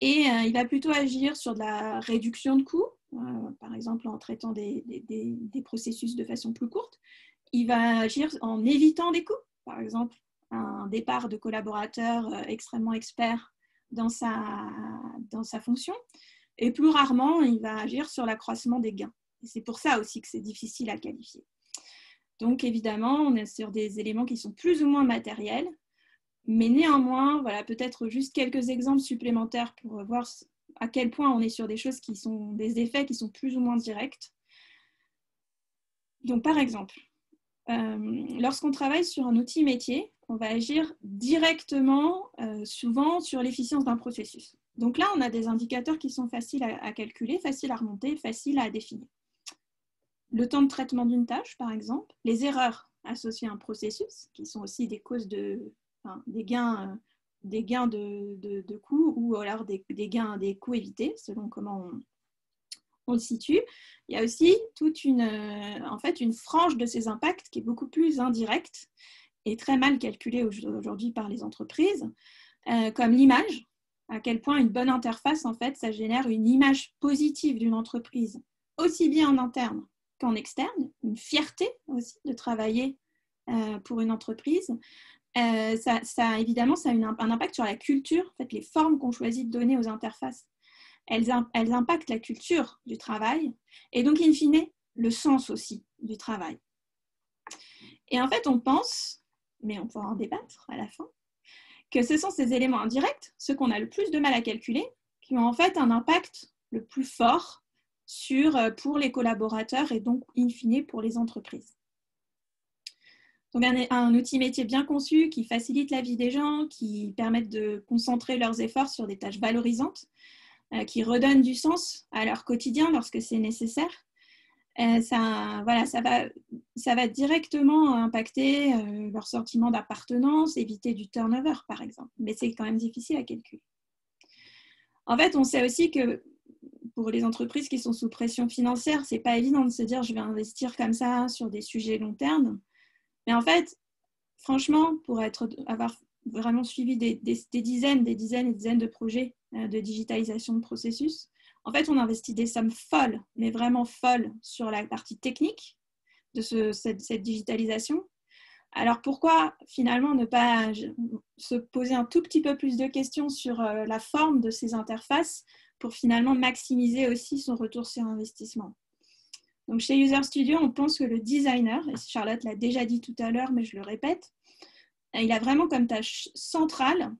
Et il va plutôt agir sur de la réduction de coûts, par exemple en traitant des processus de façon plus courte. Il va agir en évitant des coûts, par exemple un départ de collaborateurs extrêmement experts dans sa fonction. Et plus rarement, il va agir sur l'accroissement des gains. Et c'est pour ça aussi que c'est difficile à qualifier. Donc évidemment, on est sur des éléments qui sont plus ou moins matériels. Mais néanmoins, voilà, peut-être juste quelques exemples supplémentaires pour voir à quel point on est sur des choses qui sont des effets qui sont plus ou moins directs. Donc, par exemple, lorsqu'on travaille sur un outil métier, on va agir directement, souvent, sur l'efficience d'un processus. Donc là, on a des indicateurs qui sont faciles à calculer, faciles à remonter, faciles à définir. Le temps de traitement d'une tâche, par exemple, les erreurs associées à un processus, qui sont aussi des causes de... Enfin, des gains de coûts ou alors des coûts évités selon comment on le situe. Il y a aussi toute une frange de ces impacts qui est beaucoup plus indirecte et très mal calculée aujourd'hui par les entreprises, comme l'image, à quel point une bonne interface, en fait, ça génère une image positive d'une entreprise, aussi bien en interne qu'en externe, une fierté aussi de travailler pour une entreprise. Évidemment, ça a un impact sur la culture, en fait, les formes qu'on choisit de donner aux interfaces. Elles impactent la culture du travail et donc, in fine, le sens aussi du travail. Et en fait, on pense, mais on pourra en débattre à la fin, que ce sont ces éléments indirects, ceux qu'on a le plus de mal à calculer, qui ont en fait un impact le plus fort pour les collaborateurs et donc, in fine, pour les entreprises. Donc un outil métier bien conçu qui facilite la vie des gens, qui permet de concentrer leurs efforts sur des tâches valorisantes, qui redonne du sens à leur quotidien lorsque c'est nécessaire. Ça va directement impacter leur sentiment d'appartenance, éviter du turnover par exemple. Mais c'est quand même difficile à calculer. En fait, on sait aussi que pour les entreprises qui sont sous pression financière, c'est pas évident de se dire je vais investir comme ça sur des sujets long terme. Mais en fait, franchement, pour avoir vraiment suivi des dizaines de projets de digitalisation de processus, en fait, on investit des sommes folles, mais vraiment folles, sur la partie technique de cette digitalisation. Alors pourquoi, finalement, ne pas se poser un tout petit peu plus de questions sur la forme de ces interfaces pour finalement maximiser aussi son retour sur investissement ? Donc, chez User Studio, on pense que le designer, et Charlotte l'a déjà dit tout à l'heure, mais je le répète, il a vraiment comme tâche centrale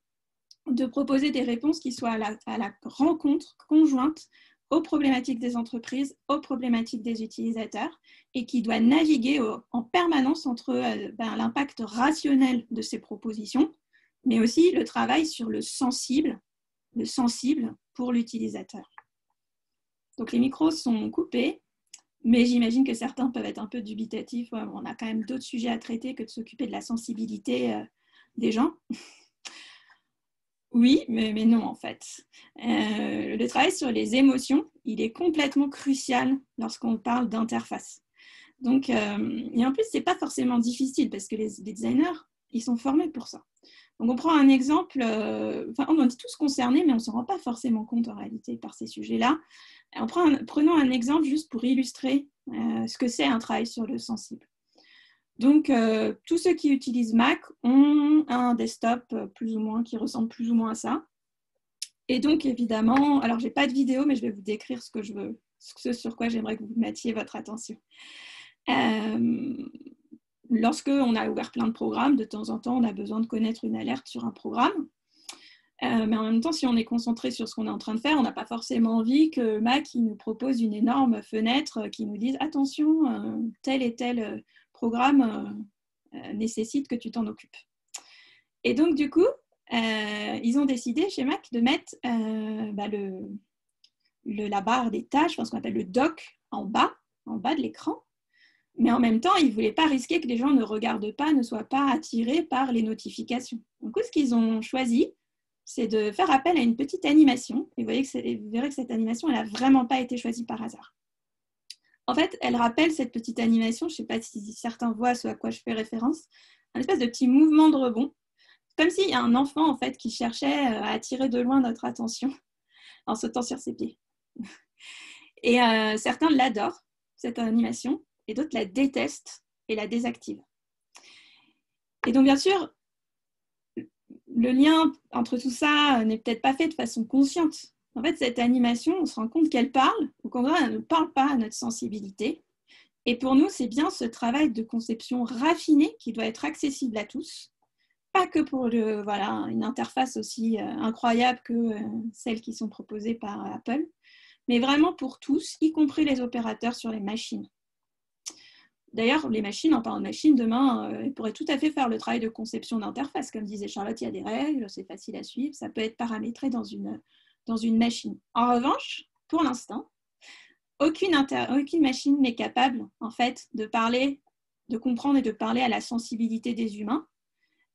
de proposer des réponses qui soient à la rencontre conjointe aux problématiques des entreprises, aux problématiques des utilisateurs, et qui doit naviguer en permanence entre l'impact rationnel de ces propositions, mais aussi le travail sur le sensible pour l'utilisateur. Donc, les micros sont coupés. Mais j'imagine que certains peuvent être un peu dubitatifs. Ouais, on a quand même d'autres sujets à traiter que de s'occuper de la sensibilité des gens. Oui, mais non, en fait. Le travail sur les émotions, il est complètement crucial lorsqu'on parle d'interface. Donc, et en plus, ce n'est pas forcément difficile parce que les designers, ils sont formés pour ça. Donc, on prend un exemple. On est tous concernés, mais on ne s'en rend pas forcément compte en réalité par ces sujets-là. Prenons un exemple juste pour illustrer ce que c'est un travail sur le sensible. Donc, tous ceux qui utilisent Mac ont un desktop plus ou moins qui ressemble plus ou moins à ça. Et donc, évidemment, alors je n'ai pas de vidéo, mais je vais vous décrire ce sur quoi j'aimerais que vous mettiez votre attention. Lorsqu'on a ouvert plein de programmes, de temps en temps, on a besoin de connaître une alerte sur un programme. Mais en même temps, si on est concentré sur ce qu'on est en train de faire, on n'a pas forcément envie que Mac nous propose une énorme fenêtre qui nous dise « Attention, tel et tel programme nécessite que tu t'en occupes. » Et donc, du coup, ils ont décidé chez Mac de mettre la barre des tâches, ce qu'on appelle le doc, en bas de l'écran. Mais en même temps, ils ne voulaient pas risquer que les gens ne regardent pas, ne soient pas attirés par les notifications. Donc, ce qu'ils ont choisi, c'est de faire appel à une petite animation. Et vous verrez que cette animation, elle n'a vraiment pas été choisie par hasard. En fait, elle rappelle cette petite animation, je ne sais pas si certains voient ce à quoi je fais référence, un espèce de petit mouvement de rebond, comme s'il y a un enfant en fait, qui cherchait à attirer de loin notre attention en sautant sur ses pieds. Et certains l'adorent, cette animation, et d'autres la détestent et la désactivent. Et donc, bien sûr, le lien entre tout ça n'est peut-être pas fait de façon consciente. En fait, cette animation, on se rend compte qu'elle parle, ou qu'en vrai, elle ne parle pas à notre sensibilité. Et pour nous, c'est bien ce travail de conception raffinée qui doit être accessible à tous, pas que pour voilà, une interface aussi incroyable que celles qui sont proposées par Apple, mais vraiment pour tous, y compris les opérateurs sur les machines. D'ailleurs, les machines, en parlant de machines, demain, elles pourraient tout à fait faire le travail de conception d'interface. Comme disait Charlotte, il y a des règles, c'est facile à suivre, ça peut être paramétré dans une machine. En revanche, pour l'instant, aucune machine n'est capable en fait, de parler, de comprendre et de parler à la sensibilité des humains.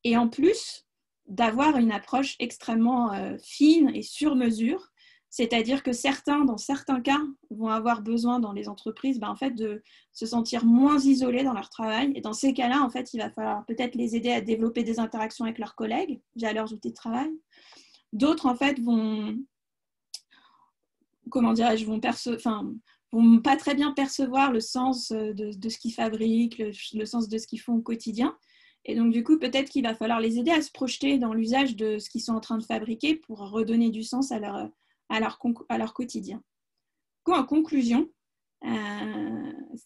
Et en plus, d'avoir une approche extrêmement fine et sur mesure. C'est-à-dire que certains, dans certains cas, vont avoir besoin dans les entreprises en fait, de se sentir moins isolés dans leur travail. Et dans ces cas-là, en fait, il va falloir peut-être les aider à développer des interactions avec leurs collègues via leurs outils de travail. D'autres, en fait, vont pas très bien percevoir le sens de ce qu'ils fabriquent, le sens de ce qu'ils font au quotidien. Et donc, du coup, peut-être qu'il va falloir les aider à se projeter dans l'usage de ce qu'ils sont en train de fabriquer pour redonner du sens à leur quotidien. En conclusion,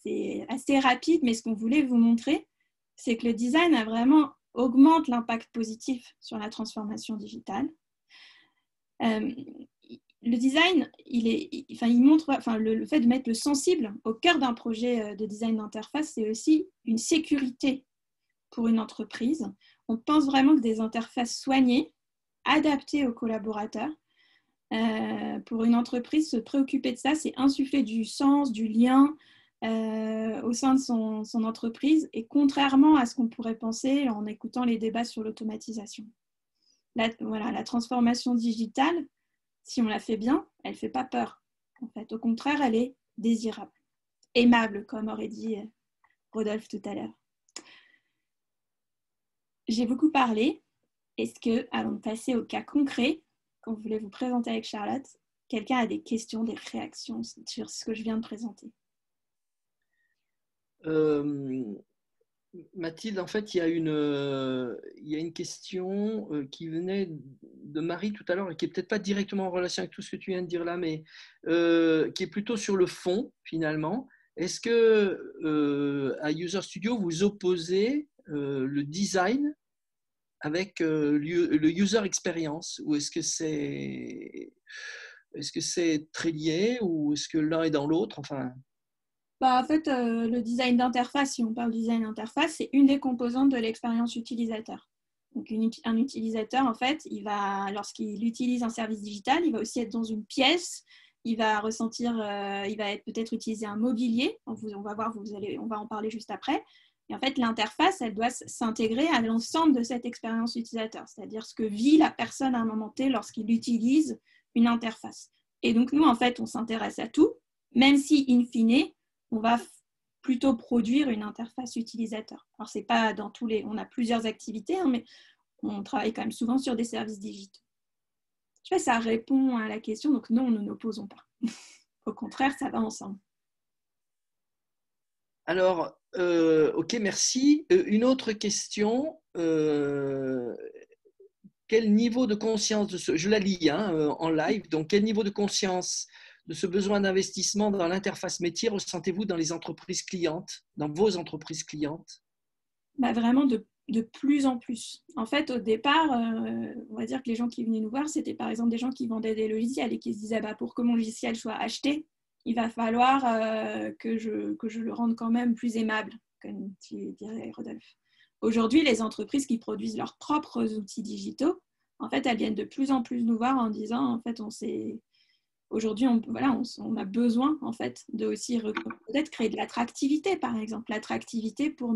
c'est assez rapide, mais ce qu'on voulait vous montrer, c'est que le design augmente l'impact positif sur la transformation digitale. Le design, le fait de mettre le sensible au cœur d'un projet de design d'interface, c'est aussi une sécurité pour une entreprise. On pense vraiment que des interfaces soignées, adaptées aux collaborateurs, pour une entreprise, se préoccuper de ça, c'est insuffler du sens, du lien au sein de son entreprise, et contrairement à ce qu'on pourrait penser en écoutant les débats sur l'automatisation. Voilà, la transformation digitale, si on la fait bien, elle ne fait pas peur. En fait, au contraire, elle est désirable, aimable, comme aurait dit Rodolphe tout à l'heure. J'ai beaucoup parlé. Est-ce que, avant de passer au cas concret, quand vous voulez vous présenter avec Charlotte, quelqu'un a des questions, des réactions sur ce que je viens de présenter? Mathilde, en fait, il y a une question qui venait de Marie tout à l'heure et qui n'est peut-être pas directement en relation avec tout ce que tu viens de dire là, mais qui est plutôt sur le fond, finalement. Est-ce que à User Studio, vous opposez le design avec le user experience, ou est-ce que c'est très lié, ou est-ce que l'un est dans l'autre, enfin... En fait, le design d'interface, si on parle de design d'interface, c'est une des composantes de l'expérience utilisateur. Donc, un utilisateur, en fait, lorsqu'il utilise un service digital, il va aussi être dans une pièce, il va peut-être utiliser un mobilier, on va en parler juste après. Et en fait, l'interface, elle doit s'intégrer à l'ensemble de cette expérience utilisateur, c'est-à-dire ce que vit la personne à un moment T lorsqu'il utilise une interface. Et donc, nous, en fait, on s'intéresse à tout, même si, in fine, on va plutôt produire une interface utilisateur. Alors, c'est pas dans tous les... On a plusieurs activités, hein, mais on travaille quand même souvent sur des services digitaux. Je ne sais pas si ça répond à la question, donc non, nous n'opposons pas. Au contraire, ça va ensemble. Alors, ok, merci. Une autre question. Quel niveau de conscience de ce... Je la lis hein, en live. Donc, quel niveau de conscience de ce besoin d'investissement dans l'interface métier ressentez-vous dans les entreprises clientes, dans vos entreprises clientes? Vraiment de plus en plus. En fait, au départ, on va dire que les gens qui venaient nous voir, c'était par exemple des gens qui vendaient des logiciels et qui se disaient pour que mon logiciel soit acheté, il va falloir que je le rende quand même plus aimable, comme tu dirais, Rodolphe. Aujourd'hui, les entreprises qui produisent leurs propres outils digitaux, en fait, elles viennent de plus en plus nous voir en disant, en fait, aujourd'hui, on a besoin, en fait, de aussi peut-être créer de l'attractivité, par exemple. L'attractivité pour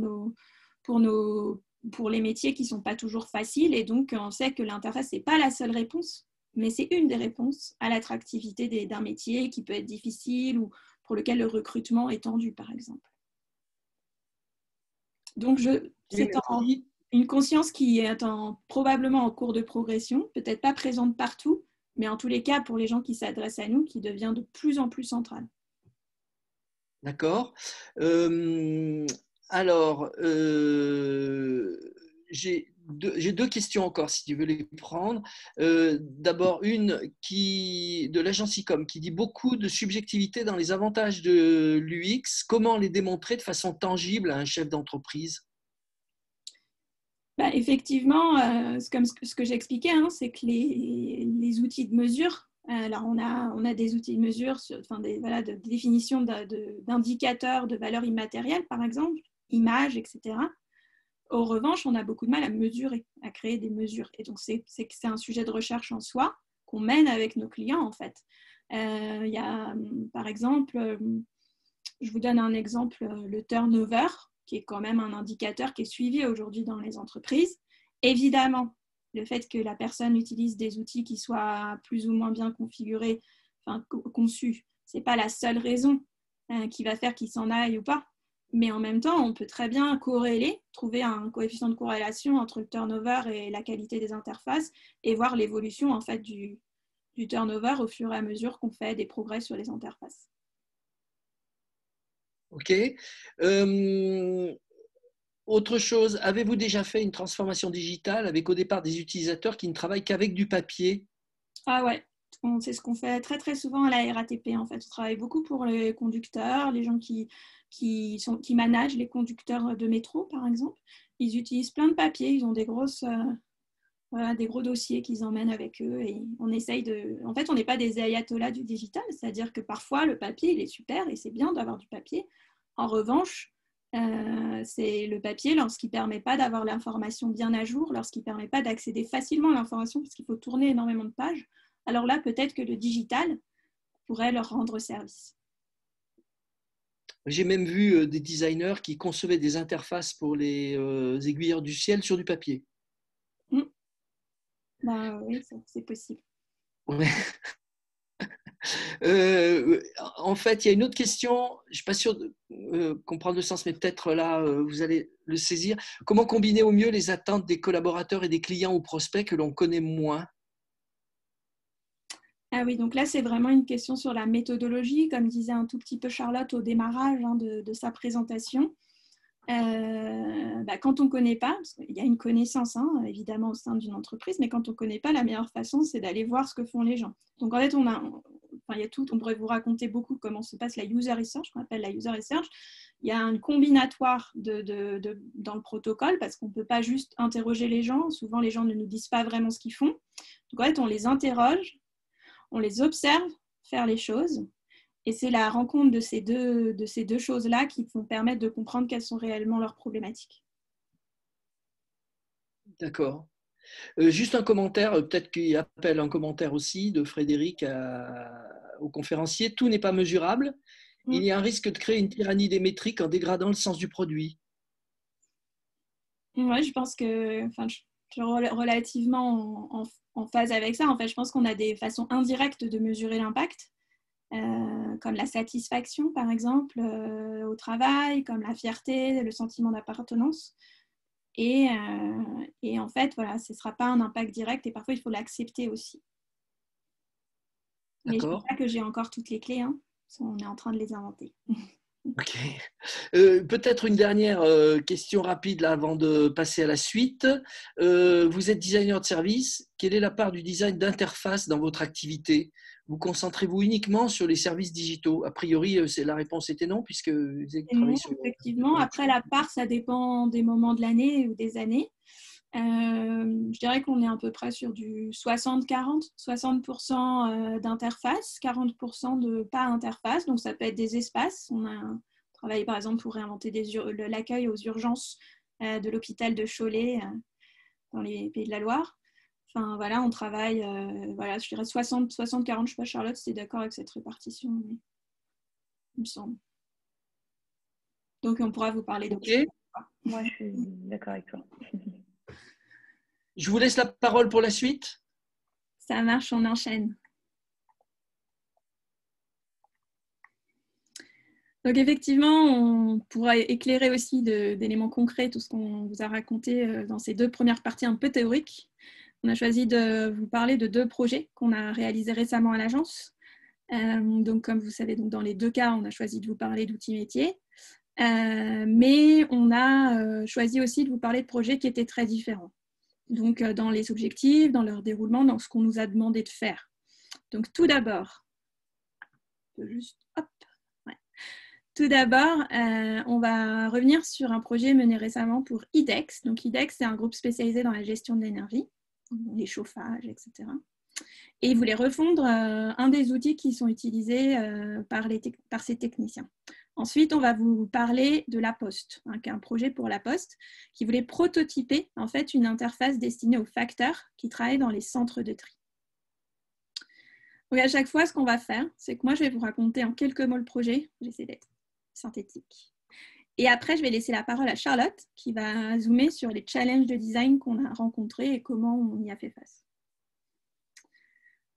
les métiers qui ne sont pas toujours faciles. Et donc, on sait que l'interface, ce n'est pas la seule réponse, mais c'est une des réponses à l'attractivité d'un métier qui peut être difficile ou pour lequel le recrutement est tendu, par exemple. Donc, c'est une conscience qui est probablement en cours de progression, peut-être pas présente partout, mais en tous les cas, pour les gens qui s'adressent à nous, qui devient de plus en plus centrale. D'accord. Alors, j'ai deux questions encore, si tu veux les prendre. D'abord, une de l'agence e-com qui dit beaucoup de subjectivité dans les avantages de l'UX. Comment les démontrer de façon tangible à un chef d'entreprise? Bah, effectivement, comme ce que j'expliquais, hein, c'est que les outils de mesure, alors on a des outils de mesure, enfin voilà, de définition d'indicateurs de valeur immatérielle, par exemple, images, etc. En revanche, on a beaucoup de mal à mesurer, à créer des mesures. Et donc, c'est un sujet de recherche en soi qu'on mène avec nos clients, en fait. Y a, par exemple, je vous donne un exemple, le turnover, qui est quand même un indicateur qui est suivi aujourd'hui dans les entreprises. Évidemment, le fait que la personne utilise des outils qui soient plus ou moins bien configurés, enfin, conçus, ce n'est pas la seule raison qui va faire qu'il s'en aille ou pas. Mais en même temps, on peut très bien corréler, trouver un coefficient de corrélation entre le turnover et la qualité des interfaces et voir l'évolution en fait, du turnover au fur et à mesure qu'on fait des progrès sur les interfaces. Ok. Autre chose, avez-vous déjà fait une transformation digitale avec au départ des utilisateurs qui ne travaillent qu'avec du papier? Ah ouais. C'est ce qu'on fait très très souvent à la RATP en fait. On travaille beaucoup pour les conducteurs, les gens qui managent les conducteurs de métro par exemple. Ils utilisent plein de papiers, ils ont des gros dossiers qu'ils emmènent avec eux et on essaye de... En fait on n'est pas des ayatollahs du digital, c'est-à-dire que parfois le papier il est super et c'est bien d'avoir du papier. En revanche, c'est le papier lorsqu'il ne permet pas d'avoir l'information bien à jour, lorsqu'il ne permet pas d'accéder facilement à l'information parce qu'il faut tourner énormément de pages. Alors là, peut-être que le digital pourrait leur rendre service. J'ai même vu des designers qui concevaient des interfaces pour les aiguilleurs du ciel sur du papier. Mmh. Ben, oui, c'est possible. Ouais. En fait, il y a une autre question. Je ne suis pas sûre de comprendre le sens, mais peut-être là, vous allez le saisir. Comment combiner au mieux les attentes des collaborateurs et des clients ou prospects que l'on connaît moins ? Ah oui, donc là, c'est vraiment une question sur la méthodologie, comme disait un tout petit peu Charlotte au démarrage hein, de sa présentation. Bah, quand on ne connaît pas, parce qu'il y a une connaissance, hein, évidemment, au sein d'une entreprise, mais quand on ne connaît pas, la meilleure façon, c'est d'aller voir ce que font les gens. Donc, en fait, on pourrait vous raconter beaucoup comment se passe la user research, qu'on appelle la user research. Il y a une combinatoire dans le protocole, parce qu'on ne peut pas juste interroger les gens. Souvent, les gens ne nous disent pas vraiment ce qu'ils font. Donc, en fait, on les interroge. On les observe faire les choses et c'est la rencontre de ces deux choses-là qui vont permettre de comprendre quelles sont réellement leurs problématiques. D'accord. Juste un commentaire, peut-être qu'il appelle un commentaire aussi de Frédéric au conférencier. Tout n'est pas mesurable. Il y a un risque de créer une tyrannie des métriques en dégradant le sens du produit. Oui, je pense que... Enfin, relativement en phase avec ça. En fait, je pense qu'on a des façons indirectes de mesurer l'impact, comme la satisfaction, par exemple, au travail, comme la fierté, le sentiment d'appartenance. Et en fait, voilà, ce ne sera pas un impact direct et parfois, il faut l'accepter aussi. Mais je ne pense pas que j'ai encore toutes les clés. Hein, parce qu'on est en train de les inventer. Ok. Peut-être une dernière question rapide là, avant de passer à la suite. Vous êtes designer de service. Quelle est la part du design d'interface dans votre activité? Vous concentrez-vous uniquement sur les services digitaux? A priori, la réponse était non, puisque vous avez travaillé sur... Effectivement. Après, la part, ça dépend des moments de l'année ou des années. Je dirais qu'on est à peu près sur du 60-40, 60% d'interface, 40% de pas interface, donc ça peut être des espaces. On travaille par exemple pour réinventer l'accueil aux urgences de l'hôpital de Cholet dans les Pays de la Loire. Enfin voilà, on travaille, voilà, je dirais 60-40, je ne sais pas Charlotte si tu es d'accord avec cette répartition, mais il me semble. Donc on pourra vous parler de... Okay. Moi, je suis d'accord avec toi. Je vous laisse la parole pour la suite. Ça marche, on enchaîne. Donc effectivement, on pourra éclairer aussi d'éléments concrets tout ce qu'on vous a raconté dans ces deux premières parties un peu théoriques. On a choisi de vous parler de deux projets qu'on a réalisés récemment à l'agence. Donc comme vous savez, donc dans les deux cas, on a choisi de vous parler d'outils métiers. Mais on a choisi aussi de vous parler de projets qui étaient très différents. Donc dans les objectifs, dans leur déroulement, dans ce qu'on nous a demandé de faire. Donc tout d'abord, on va revenir sur un projet mené récemment pour Idex. Donc Idex, c'est un groupe spécialisé dans la gestion de l'énergie, les chauffages, etc. Et ils voulaient refondre un des outils qui sont utilisés par ces techniciens. Ensuite, on va vous parler de La Poste, hein, qui est un projet pour La Poste, qui voulait prototyper en fait, une interface destinée aux facteurs qui travaillent dans les centres de tri. Donc, à chaque fois, ce qu'on va faire, c'est que moi, je vais vous raconter en quelques mots le projet. J'essaie d'être synthétique. Et après, je vais laisser la parole à Charlotte, qui va zoomer sur les challenges de design qu'on a rencontrés et comment on y a fait face.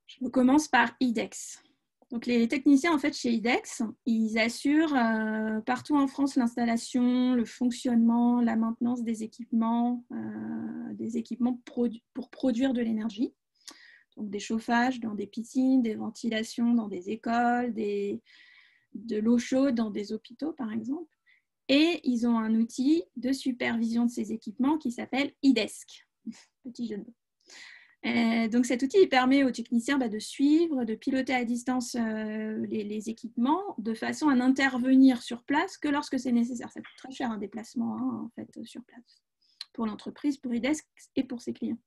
Je commence par Idex. Donc, les techniciens en fait, chez IDEX, ils assurent partout en France l'installation, le fonctionnement, la maintenance des équipements pour produire de l'énergie. Donc, des chauffages dans des piscines, des ventilations dans des écoles, de l'eau chaude dans des hôpitaux, par exemple. Et ils ont un outil de supervision de ces équipements qui s'appelle IDESC. Petit jeu de mots. Donc cet outil il permet aux techniciens de suivre, de piloter à distance les équipements de façon à n'intervenir sur place que lorsque c'est nécessaire. Ça coûte très cher un déplacement hein, en fait, sur place pour l'entreprise, pour IDESC et pour ses clients.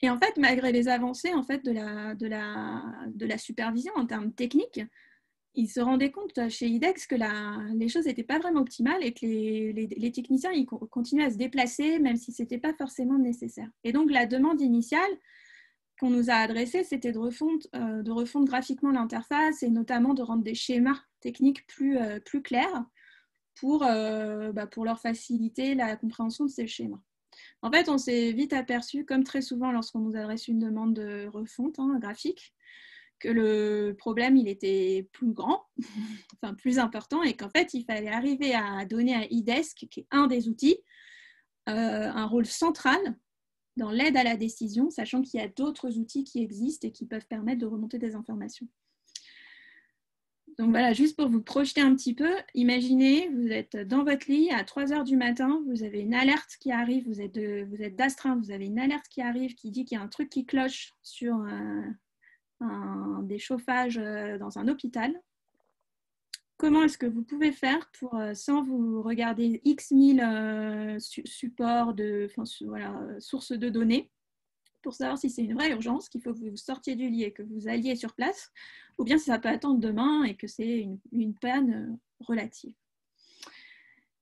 Et en fait, malgré les avancées en fait, de la supervision en termes techniques, ils se rendaient compte chez IDEX que les choses n'étaient pas vraiment optimales et que les techniciens ils continuaient à se déplacer même si ce n'était pas forcément nécessaire. Et donc la demande initiale qu'on nous a adressée, c'était de refondre graphiquement l'interface et notamment de rendre des schémas techniques plus clairs pour leur faciliter la compréhension de ces schémas. En fait, on s'est vite aperçu, comme très souvent lorsqu'on nous adresse une demande de refonte hein, graphique, que le problème, il était plus grand, enfin plus important, et qu'en fait, il fallait arriver à donner à IDESC, qui est un des outils, un rôle central dans l'aide à la décision, sachant qu'il y a d'autres outils qui existent et qui peuvent permettre de remonter des informations. Donc voilà, juste pour vous projeter un petit peu, imaginez, vous êtes dans votre lit à 3h du matin, vous avez une alerte qui arrive, vous êtes d'astreinte, vous avez une alerte qui arrive qui dit qu'il y a un truc qui cloche sur... des chauffages dans un hôpital. Comment est-ce que vous pouvez faire pour, sans vous regarder X mille supports, sources de données, pour savoir si c'est une vraie urgence, qu'il faut que vous sortiez du lit et que vous alliez sur place, ou bien si ça peut attendre demain et que c'est une panne relative.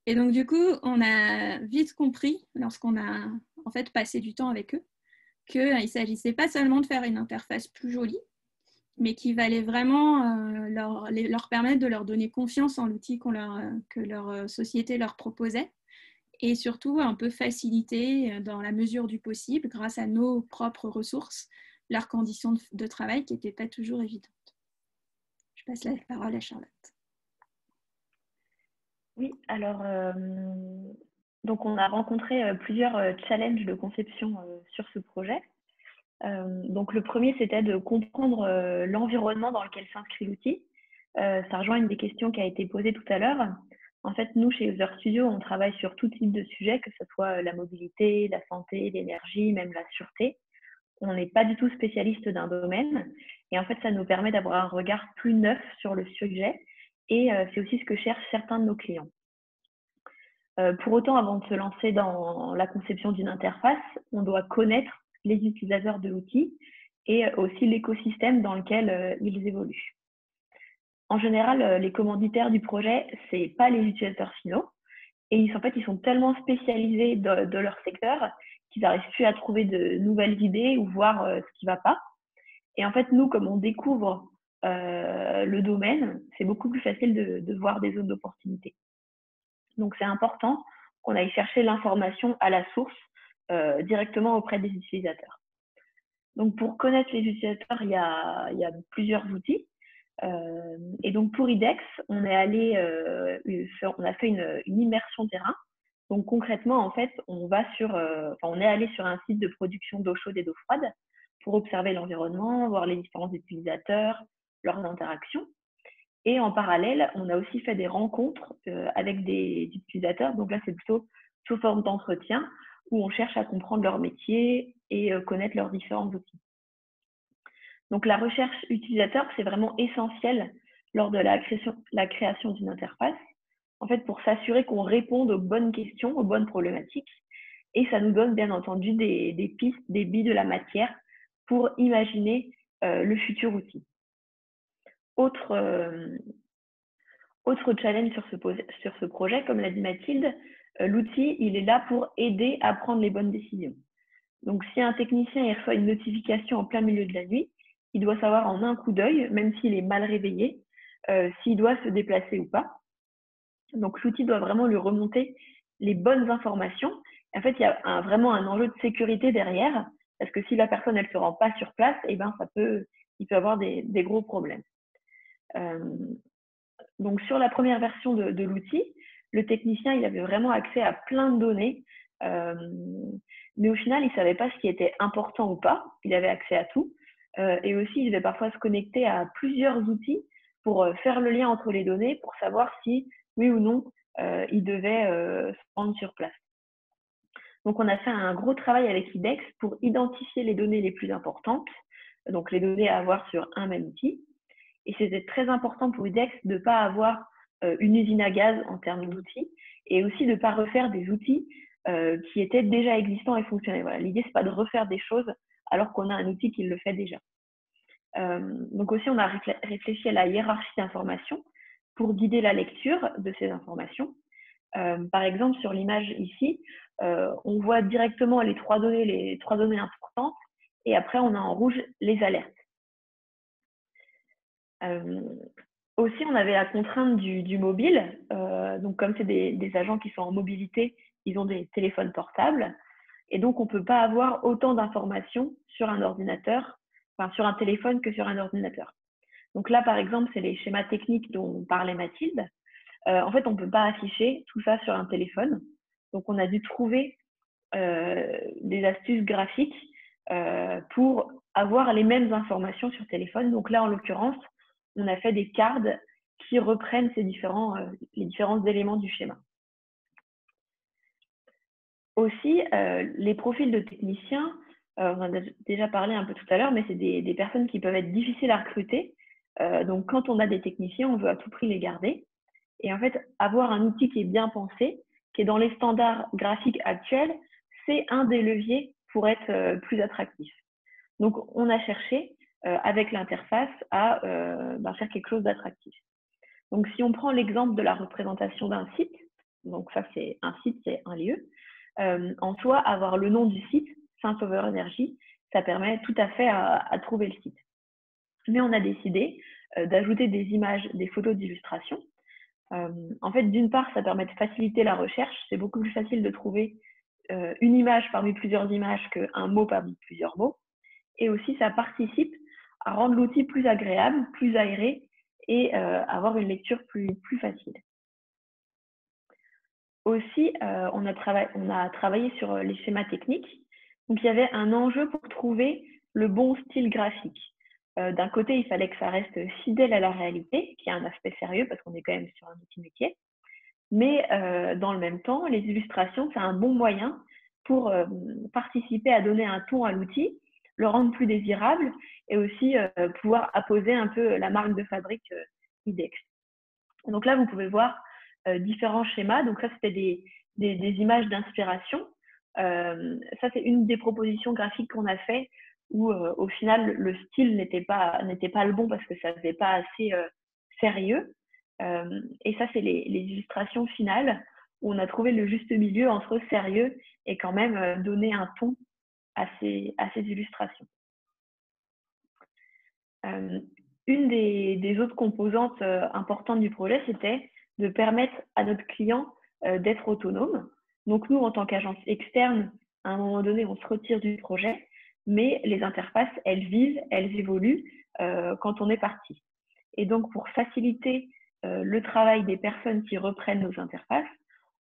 Et donc du coup, on a vite compris, lorsqu'on a en fait passé du temps avec eux, qu'il ne s'agissait pas seulement de faire une interface plus jolie, mais qu'il valait vraiment leur permettre de leur donner confiance en l'outil que leur société leur proposait, et surtout un peu faciliter, dans la mesure du possible, grâce à nos propres ressources, leurs conditions de travail qui n'étaient pas toujours évidentes. Je passe la parole à Charlotte. Oui, alors... Donc, on a rencontré plusieurs challenges de conception sur ce projet. Donc, le premier, c'était de comprendre l'environnement dans lequel s'inscrit l'outil. Ça rejoint une des questions qui a été posée tout à l'heure. En fait, nous, chez User Studio, on travaille sur tout type de sujets, que ce soit la mobilité, la santé, l'énergie, même la sûreté. On n'est pas du tout spécialiste d'un domaine. Et en fait, ça nous permet d'avoir un regard plus neuf sur le sujet. Et c'est aussi ce que cherchent certains de nos clients. Pour autant, avant de se lancer dans la conception d'une interface, on doit connaître les utilisateurs de l'outil et aussi l'écosystème dans lequel ils évoluent. En général, les commanditaires du projet, ce n'est pas les utilisateurs finaux. Et ils sont tellement spécialisés de leur secteur qu'ils n'arrivent plus à trouver de nouvelles idées ou voir ce qui ne va pas. Et en fait, nous, comme on découvre le domaine, c'est beaucoup plus facile de voir des zones d'opportunité. Donc, c'est important qu'on aille chercher l'information à la source directement auprès des utilisateurs. Donc, pour connaître les utilisateurs, il y a plusieurs outils. Et donc pour IDEX, on est allé, on a fait une immersion terrain. Donc concrètement, en fait, on va sur, on est allé sur un site de production d'eau chaude et d'eau froide pour observer l'environnement, voir les différents utilisateurs, leurs interactions. Et en parallèle, on a aussi fait des rencontres avec des utilisateurs. Donc là, c'est plutôt sous forme d'entretien où on cherche à comprendre leur métier et connaître leurs différents outils. Donc la recherche utilisateur, c'est vraiment essentiel lors de la création d'une interface. En fait, pour s'assurer qu'on réponde aux bonnes questions, aux bonnes problématiques. Et ça nous donne bien entendu des pistes, des billes de la matière pour imaginer le futur outil. Autre challenge sur ce projet, comme l'a dit Mathilde, l'outil, il est là pour aider à prendre les bonnes décisions. Donc, si un technicien reçoit une notification en plein milieu de la nuit, il doit savoir en un coup d'œil, même s'il est mal réveillé, s'il doit se déplacer ou pas. Donc, l'outil doit vraiment lui remonter les bonnes informations. En fait, il y a vraiment un enjeu de sécurité derrière, parce que si la personne ne se rend pas sur place, eh ben, il peut avoir des gros problèmes. Donc, sur la première version de l'outil, le technicien, il avait vraiment accès à plein de données, mais au final, il ne savait pas ce qui était important ou pas. Il avait accès à tout. Et aussi, il devait parfois se connecter à plusieurs outils pour faire le lien entre les données, pour savoir si, oui ou non, il devait se rendre sur place. Donc, on a fait un gros travail avec IDEX pour identifier les données les plus importantes, donc les données à avoir sur un même outil. Et c'était très important pour IDEX de ne pas avoir une usine à gaz en termes d'outils et aussi de ne pas refaire des outils qui étaient déjà existants et fonctionnels. Voilà. L'idée, ce n'est pas de refaire des choses alors qu'on a un outil qui le fait déjà. Donc aussi, on a réfléchi à la hiérarchie d'informations pour guider la lecture de ces informations. Par exemple, sur l'image ici, on voit directement les trois données importantes et après, on a en rouge les alertes. Aussi, on avait la contrainte du mobile. Donc, comme c'est des agents qui sont en mobilité, ils ont des téléphones portables. Et donc, on ne peut pas avoir autant d'informations sur un ordinateur, enfin sur un téléphone que sur un ordinateur. Donc là, par exemple, c'est les schémas techniques dont parlait Mathilde. En fait, on ne peut pas afficher tout ça sur un téléphone. Donc, on a dû trouver des astuces graphiques pour avoir les mêmes informations sur téléphone. Donc là, en l'occurrence, on a fait des cartes qui reprennent les différents éléments du schéma. Aussi, les profils de techniciens, on en a déjà parlé un peu tout à l'heure, mais c'est des personnes qui peuvent être difficiles à recruter. Donc, quand on a des techniciens, on veut à tout prix les garder. Et en fait, avoir un outil qui est bien pensé, qui est dans les standards graphiques actuels, c'est un des leviers pour être plus attractif. Donc, on a cherché avec l'interface à faire quelque chose d'attractif. Donc, si on prend l'exemple de la représentation d'un site, donc ça c'est un site, c'est un lieu, en soi, avoir le nom du site, Saint-Sauveur Énergie, ça permet tout à fait à trouver le site. Mais on a décidé d'ajouter des images, des photos d'illustration. En fait, d'une part, ça permet de faciliter la recherche. C'est beaucoup plus facile de trouver une image parmi plusieurs images qu'un mot parmi plusieurs mots. Et aussi, ça participe à rendre l'outil plus agréable, plus aéré et avoir une lecture plus facile. Aussi, on a travaillé sur les schémas techniques. Donc, il y avait un enjeu pour trouver le bon style graphique. D'un côté, il fallait que ça reste fidèle à la réalité, qui a un aspect sérieux parce qu'on est quand même sur un outil métier. Mais dans le même temps, les illustrations, c'est un bon moyen pour participer à donner un ton à l'outil, le rendre plus désirable et aussi pouvoir apposer un peu la marque de fabrique IDEX. Donc là, vous pouvez voir différents schémas. Donc ça, c'était des images d'inspiration. Ça, c'est une des propositions graphiques qu'on a fait où, au final, le style n'était pas le bon parce que ça ne faisait pas assez sérieux. Et ça, c'est les illustrations finales où on a trouvé le juste milieu entre sérieux et quand même donner un ton à ces illustrations. Une des autres composantes importantes du projet, c'était de permettre à notre client d'être autonome. Donc nous, en tant qu'agence externe, à un moment donné, on se retire du projet, mais les interfaces, elles vivent, elles évoluent quand on est parti. Et donc, pour faciliter le travail des personnes qui reprennent nos interfaces,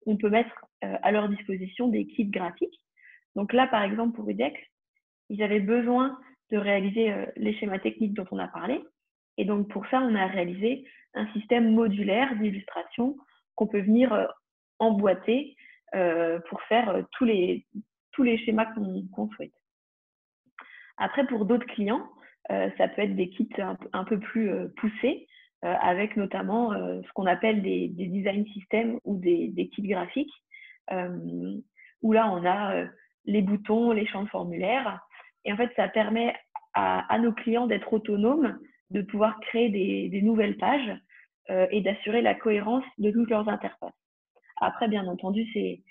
on peut mettre à leur disposition des kits graphiques. Donc là, par exemple, pour IDEX, ils avaient besoin de réaliser les schémas techniques dont on a parlé. Et donc, pour ça, on a réalisé un système modulaire d'illustration qu'on peut venir emboîter pour faire tous les schémas qu'on souhaite. Après, pour d'autres clients, ça peut être des kits un peu plus poussés, avec notamment ce qu'on appelle des design systems ou des kits graphiques, où là, on a les boutons, les champs de formulaire. Et en fait, ça permet à nos clients d'être autonomes, de pouvoir créer des nouvelles pages et d'assurer la cohérence de toutes leurs interfaces. Après, bien entendu, les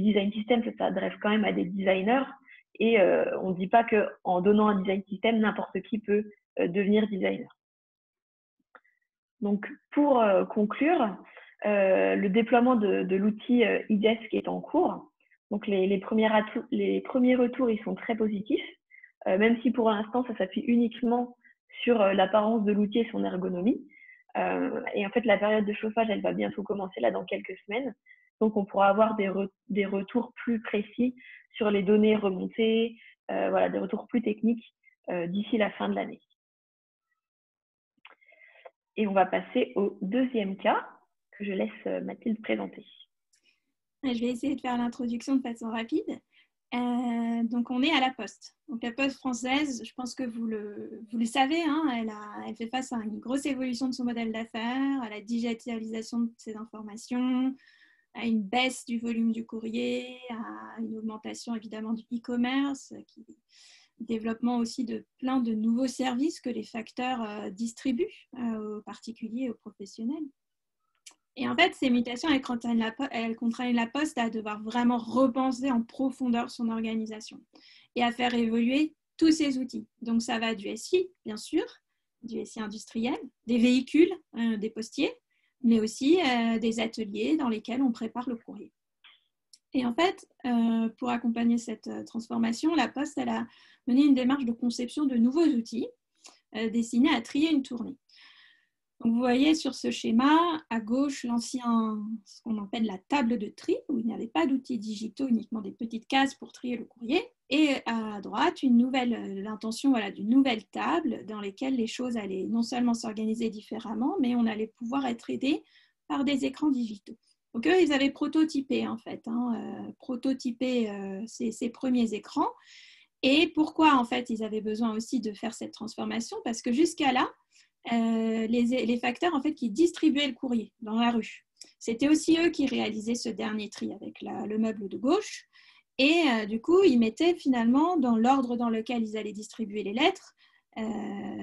design systems, ça s'adresse quand même à des designers. Et on ne dit pas qu'en donnant un design system, n'importe qui peut devenir designer. Donc, pour conclure, le déploiement de l'outil IDESC est en cours. Donc, les premiers retours, ils sont très positifs, même si pour l'instant, ça s'appuie uniquement sur l'apparence de l'outil et son ergonomie. Et en fait, la période de chauffage, elle va bientôt commencer, là, dans quelques semaines. Donc, on pourra avoir des retours plus précis sur les données remontées, voilà, des retours plus techniques d'ici la fin de l'année. Et on va passer au deuxième cas que je laisse Mathilde présenter. Je vais essayer de faire l'introduction de façon rapide. Donc, on est à La Poste. Donc, La Poste française, je pense que vous le savez, hein, elle fait face à une grosse évolution de son modèle d'affaires, à la digitalisation de ses informations, à une baisse du volume du courrier, à une augmentation évidemment du e-commerce, développement aussi de plein de nouveaux services que les facteurs distribuent aux particuliers et aux professionnels. Et en fait, ces mutations, elles contraignent La Poste à devoir vraiment repenser en profondeur son organisation et à faire évoluer tous ses outils. Donc ça va du SI, bien sûr, du SI industriel, des véhicules, des postiers, mais aussi des ateliers dans lesquels on prépare le courrier. Et en fait, pour accompagner cette transformation, La Poste elle a mené une démarche de conception de nouveaux outils destinés à trier une tournée. Donc, vous voyez sur ce schéma, à gauche, ce qu'on appelle la table de tri, où il n'y avait pas d'outils digitaux, uniquement des petites cases pour trier le courrier. Et à droite, l'intention voilà, d'une nouvelle table dans laquelle les choses allaient non seulement s'organiser différemment, mais on allait pouvoir être aidé par des écrans digitaux. Donc, eux, ils avaient prototypé, en fait, ces premiers écrans. Et pourquoi, en fait, ils avaient besoin aussi de faire cette transformation? Parce que jusqu'à là, les facteurs en fait, qui distribuaient le courrier dans la rue. C'était aussi eux qui réalisaient ce dernier tri avec le meuble de gauche. Et du coup, ils mettaient finalement dans l'ordre dans lequel ils allaient distribuer les lettres,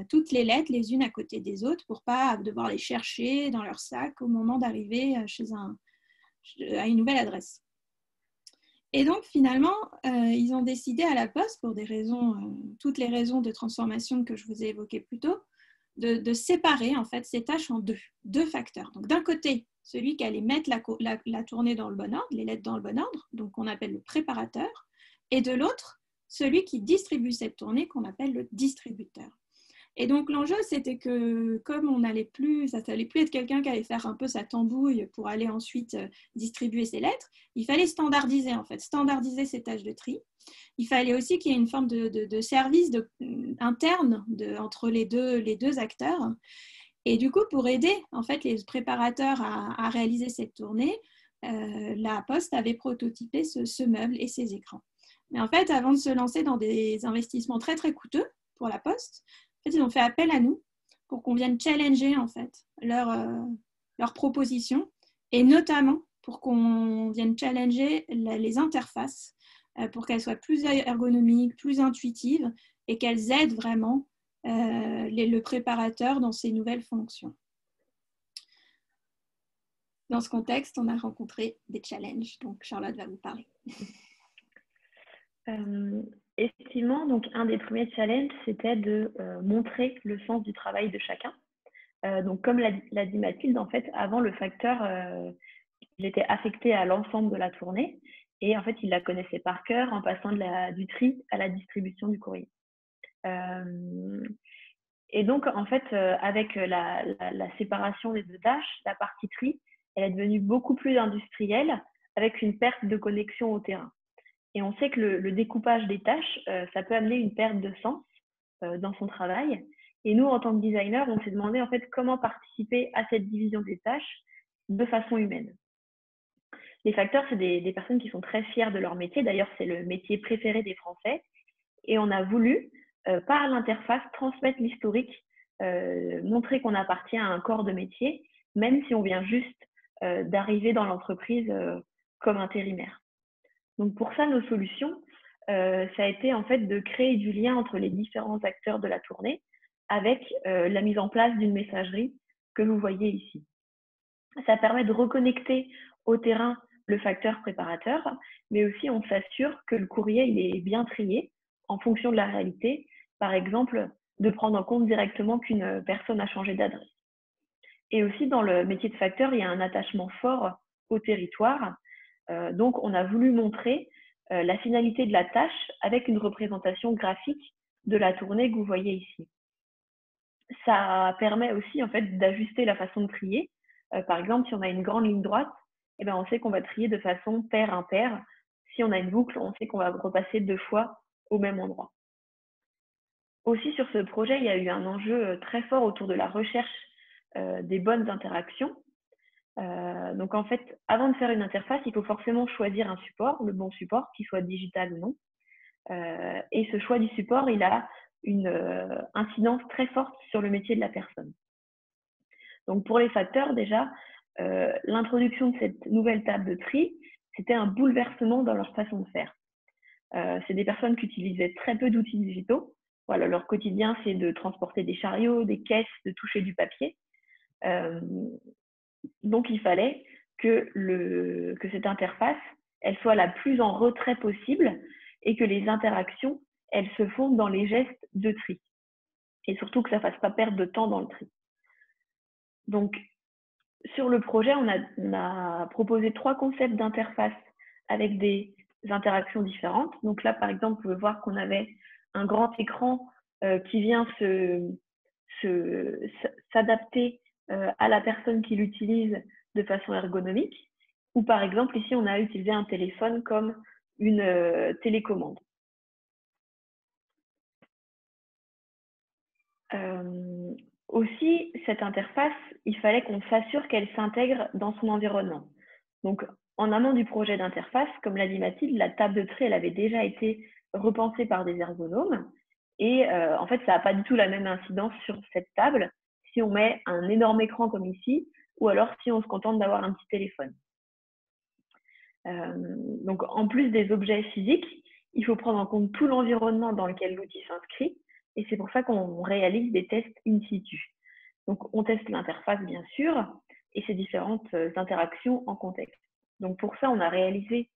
toutes les lettres les unes à côté des autres pour ne pas devoir les chercher dans leur sac au moment d'arriver à une nouvelle adresse. Et donc, finalement, ils ont décidé à La Poste, pour des raisons, toutes les raisons de transformation que je vous ai évoquées plus tôt, de séparer en fait ces tâches en deux facteurs. Donc d'un côté, celui qui allait mettre la tournée dans le bon ordre, les lettres dans le bon ordre, donc qu'on appelle le préparateur, et de l'autre, celui qui distribue cette tournée qu'on appelle le distributeur. Et donc l'enjeu, c'était que comme on n'allait plus, ça n'allait plus être quelqu'un qui allait faire un peu sa tambouille pour aller ensuite distribuer ses lettres, il fallait standardiser ces tâches de tri. Il fallait aussi qu'il y ait une forme de service interne entre les deux acteurs. Et du coup, pour aider en fait, les préparateurs à réaliser cette tournée, La Poste avait prototypé ce meuble et ses écrans. Mais en fait, avant de se lancer dans des investissements très très coûteux pour La Poste, en fait, ils ont fait appel à nous pour qu'on vienne challenger en fait, leurs propositions, et notamment pour qu'on vienne challenger les interfaces pour qu'elles soient plus ergonomiques, plus intuitives et qu'elles aident vraiment le préparateur dans ses nouvelles fonctions. Dans ce contexte, on a rencontré des challenges, donc Charlotte va vous parler. Effectivement, donc, un des premiers challenges, c'était de montrer le sens du travail de chacun. Donc, comme l'a dit Mathilde, en fait, avant le facteur, il était affecté à l'ensemble de la tournée. Et en fait, il la connaissait par cœur en passant du tri à la distribution du courrier. Et donc, en fait, avec la séparation des deux tâches, la partie tri, elle est devenue beaucoup plus industrielle avec une perte de connexion au terrain. Et on sait que le découpage des tâches, ça peut amener une perte de sens dans son travail. Et nous, en tant que designer, on s'est demandé en fait comment participer à cette division des tâches de façon humaine. Les facteurs, c'est des personnes qui sont très fières de leur métier. D'ailleurs, c'est le métier préféré des Français. Et on a voulu, par l'interface, transmettre l'historique, montrer qu'on appartient à un corps de métier, même si on vient juste d'arriver dans l'entreprise comme intérimaire. Donc pour ça, nos solutions, ça a été en fait de créer du lien entre les différents acteurs de la tournée avec la mise en place d'une messagerie que vous voyez ici. Ça permet de reconnecter au terrain le facteur préparateur, mais aussi on s'assure que le courrier il est bien trié en fonction de la réalité, par exemple de prendre en compte directement qu'une personne a changé d'adresse. Et aussi dans le métier de facteur, il y a un attachement fort au territoire, donc on a voulu montrer la finalité de la tâche avec une représentation graphique de la tournée que vous voyez ici. Ça permet aussi en fait d'ajuster la façon de trier. Par exemple, si on a une grande ligne droite, eh bien, on sait qu'on va trier de façon pair-impair. Si on a une boucle, on sait qu'on va repasser deux fois au même endroit. Aussi, sur ce projet, il y a eu un enjeu très fort autour de la recherche des bonnes interactions. Donc, en fait, avant de faire une interface, il faut forcément choisir un support, le bon support, qu'il soit digital ou non. Et ce choix du support, il a une incidence très forte sur le métier de la personne. Donc, pour les facteurs, déjà, l'introduction de cette nouvelle table de tri, c'était un bouleversement dans leur façon de faire. C'est des personnes qui utilisaient très peu d'outils digitaux. Voilà, leur quotidien, c'est de transporter des chariots, des caisses, de toucher du papier. Donc, il fallait que cette interface, elle soit la plus en retrait possible et que les interactions, elles se font dans les gestes de tri. Et surtout que ça ne fasse pas perdre de temps dans le tri. Donc, sur le projet, on a proposé 3 concepts d'interface avec des interactions différentes. Donc là, par exemple, vous pouvez voir qu'on avait un grand écran qui vient s'adapter à la personne qui l'utilise de façon ergonomique. Ou par exemple, ici, on a utilisé un téléphone comme une télécommande. Aussi, cette interface, il fallait qu'on s'assure qu'elle s'intègre dans son environnement. Donc, en amont du projet d'interface, comme l'a dit Mathilde, la table de tri, elle avait déjà été repensée par des ergonomes. Et en fait, ça n'a pas du tout la même incidence sur cette table si on met un énorme écran comme ici ou alors si on se contente d'avoir un petit téléphone. Donc, en plus des objets physiques, il faut prendre en compte tout l'environnement dans lequel l'outil s'inscrit. Et c'est pour ça qu'on réalise des tests in situ. Donc, on teste l'interface, bien sûr, et ses différentes interactions en contexte. Donc, pour ça, on a réalisé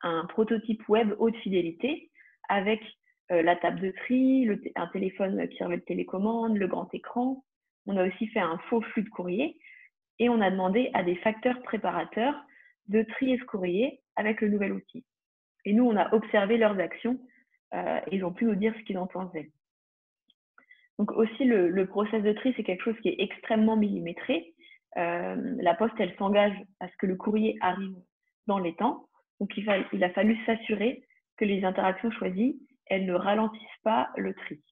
un prototype web haute fidélité avec la table de tri, un téléphone qui remet de télécommande, le grand écran. On a aussi fait un faux flux de courrier et on a demandé à des facteurs préparateurs de trier ce courrier avec le nouvel outil. Et nous, on a observé leurs actions et ils ont pu nous dire ce qu'ils en pensaient. Donc aussi, le process de tri, c'est quelque chose qui est extrêmement millimétré. La Poste, elle s'engage à ce que le courrier arrive dans les temps. Donc, il a fallu s'assurer que les interactions choisies, elles ne ralentissent pas le tri.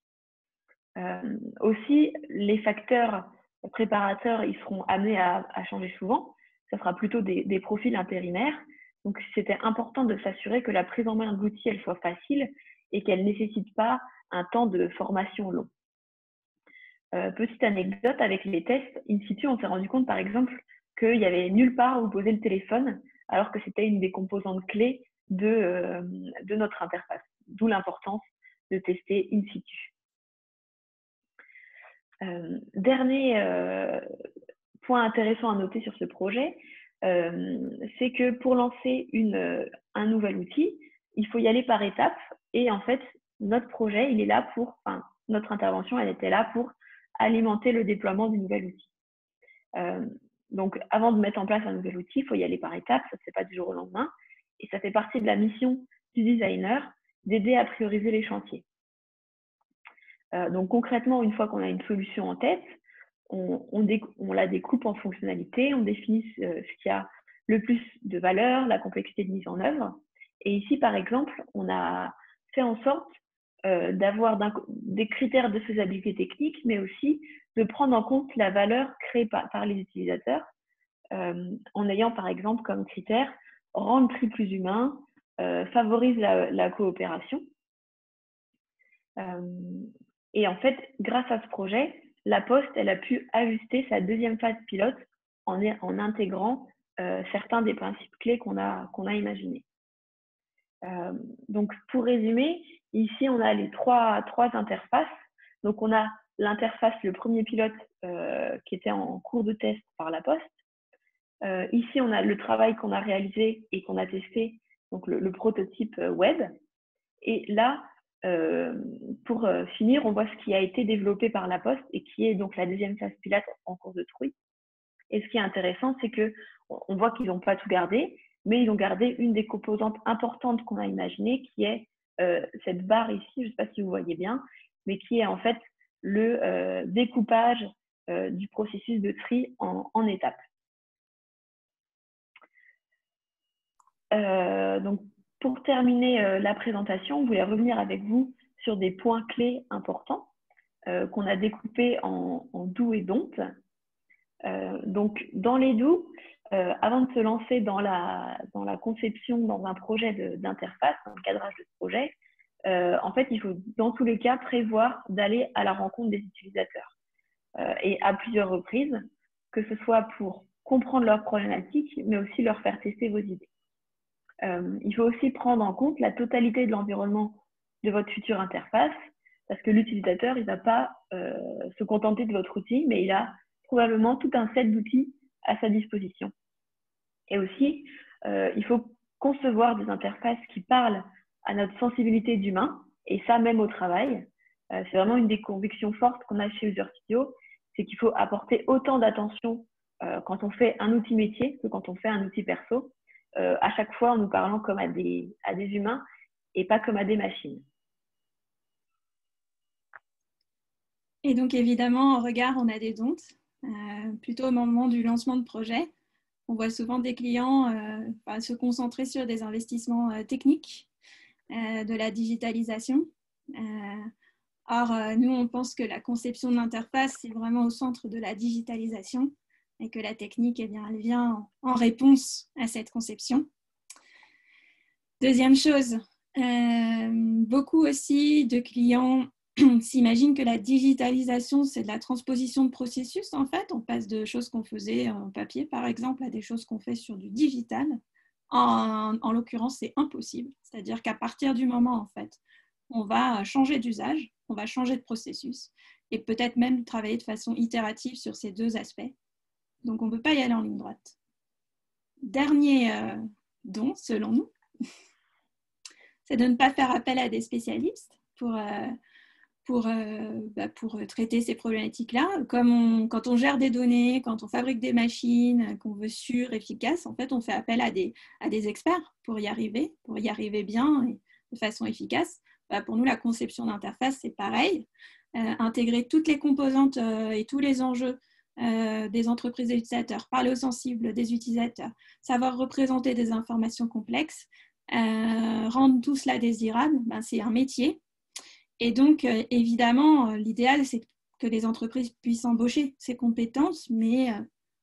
Aussi, les facteurs préparateurs, ils seront amenés à changer souvent. Ça sera plutôt des profils intérimaires. Donc, c'était important de s'assurer que la prise en main de l'outil, elle soit facile et qu'elle ne nécessite pas un temps de formation long. Petite anecdote, avec les tests in situ, on s'est rendu compte par exemple qu'il n'y avait nulle part où poser le téléphone, alors que c'était une des composantes clés de notre interface. D'où l'importance de tester in situ. Dernier point intéressant à noter sur ce projet, c'est que pour lancer un nouvel outil, il faut y aller par étapes. Et en fait, notre projet, il est là pour, enfin, notre intervention, elle était là pour alimenter le déploiement du nouvel outil. Donc, avant de mettre en place un nouvel outil, il faut y aller par étapes, ça ne se fait pas du jour au lendemain. Et ça fait partie de la mission du designer d'aider à prioriser les chantiers. Donc concrètement, une fois qu'on a une solution en tête, on la découpe en fonctionnalités, on définit ce qui a le plus de valeur, la complexité de mise en œuvre. Et ici, par exemple, on a fait en sorte d'avoir des critères de faisabilité technique, mais aussi de prendre en compte la valeur créée par les utilisateurs, en ayant par exemple comme critère rendre le tri plus humain, favorise la coopération. Et en fait, grâce à ce projet, La Poste, elle a pu ajuster sa deuxième phase pilote en intégrant certains des principes clés qu'on a imaginés. Donc, pour résumer, ici, on a les trois interfaces. Donc, on a l'interface, le premier pilote qui était en cours de test par La Poste. Ici, on a le travail qu'on a réalisé et qu'on a testé, donc le prototype web. Et là, pour finir, on voit ce qui a été développé par La Poste et qui est donc la deuxième phase pilote en cours de truie. Et ce qui est intéressant, c'est qu'on voit qu'ils n'ont pas tout gardé, mais ils ont gardé une des composantes importantes qu'on a imaginées, qui est cette barre ici, je ne sais pas si vous voyez bien, mais qui est en fait le découpage du processus de tri en étapes. Donc, pour terminer la présentation, on voulait revenir avec vous sur des points clés importants qu'on a découpés en do et don't. Donc, dans les do, avant de se lancer dans la conception, dans un projet d'interface, dans le cadrage de ce projet, en fait, il faut dans tous les cas prévoir d'aller à la rencontre des utilisateurs. Et à plusieurs reprises, que ce soit pour comprendre leurs problématiques, mais aussi leur faire tester vos idées. Il faut aussi prendre en compte la totalité de l'environnement de votre future interface, parce que l'utilisateur, il ne va pas se contenter de votre outil, mais il a probablement tout un set d'outils à sa disposition. Et aussi, il faut concevoir des interfaces qui parlent à notre sensibilité d'humain, et ça même au travail. C'est vraiment une des convictions fortes qu'on a chez User Studio, c'est qu'il faut apporter autant d'attention quand on fait un outil métier que quand on fait un outil perso, à chaque fois en nous parlant comme à des humains et pas comme à des machines. Et donc évidemment, en regard, on a des dons. Plutôt au moment du lancement de projet, on voit souvent des clients se concentrer sur des investissements techniques, de la digitalisation. Or, nous, on pense que la conception de l'interface, c'est vraiment au centre de la digitalisation et que la technique, eh bien, elle vient en réponse à cette conception. Deuxième chose, beaucoup aussi de clients s'imagine que la digitalisation, c'est de la transposition de processus, en fait. On passe de choses qu'on faisait en papier, par exemple, à des choses qu'on fait sur du digital. En l'occurrence, c'est impossible. C'est-à-dire qu'à partir du moment, en fait, on va changer d'usage, on va changer de processus et peut-être même travailler de façon itérative sur ces deux aspects. Donc, on ne peut pas y aller en ligne droite. Dernier don, selon nous, c'est de ne pas faire appel à des spécialistes pour traiter ces problématiques-là. Quand on gère des données, quand on fabrique des machines, qu'on veut sûr, efficace, en fait, on fait appel à des experts pour y arriver bien et de façon efficace. Pour nous, la conception d'interface, c'est pareil. Intégrer toutes les composantes et tous les enjeux des entreprises et des utilisateurs, parler aux sensibles des utilisateurs, savoir représenter des informations complexes, rendre tout cela désirable, c'est un métier. Et donc, évidemment, l'idéal, c'est que les entreprises puissent embaucher ces compétences, mais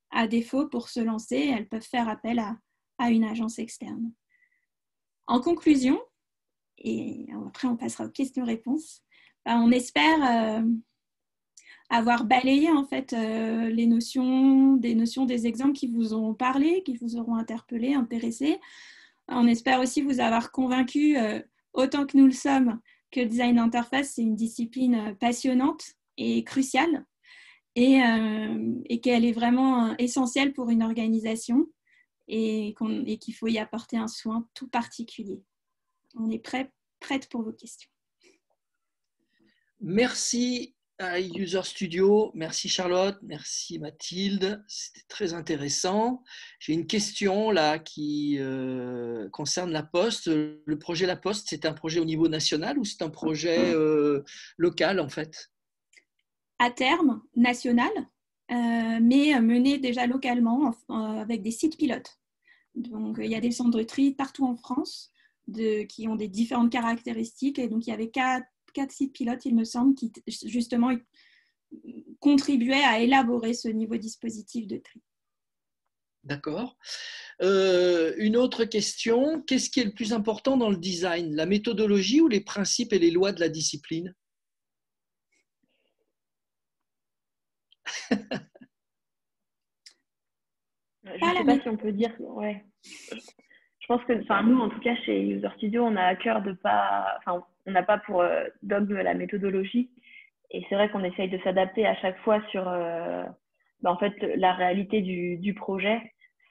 à défaut, pour se lancer, elles peuvent faire appel à une agence externe. En conclusion, et après on passera aux questions-réponses, on espère avoir balayé en fait les notions, des exemples qui vous ont parlé, qui vous auront interpellé, intéressé. On espère aussi vous avoir convaincu, autant que nous le sommes, que le design d'interface, c'est une discipline passionnante et cruciale et qu'elle est vraiment essentielle pour une organisation et qu'il faut y apporter un soin tout particulier. On est prête pour vos questions. Merci à User Studio, merci Charlotte, merci Mathilde, c'était très intéressant. J'ai une question là qu'on concerne La Poste, le projet La Poste, c'est un projet au niveau national ou c'est un projet local en fait? À terme, national, mais mené déjà localement avec des sites pilotes. Donc, il y a des centres de tri partout en France qui ont des différentes caractéristiques. Et donc, il y avait quatre sites pilotes, il me semble, qui justement contribuaient à élaborer ce niveau dispositif de tri. D'accord. Une autre question, qu'est-ce qui est le plus important dans le design? La méthodologie ou les principes et les lois de la discipline? Je ne sais pas si on peut dire. Ouais. Je pense que, enfin, nous, en tout cas, chez User Studio, on a à cœur de pas. Enfin, on n'a pas pour dogme la méthodologie. Et c'est vrai qu'on essaye de s'adapter à chaque fois sur en fait, la réalité du projet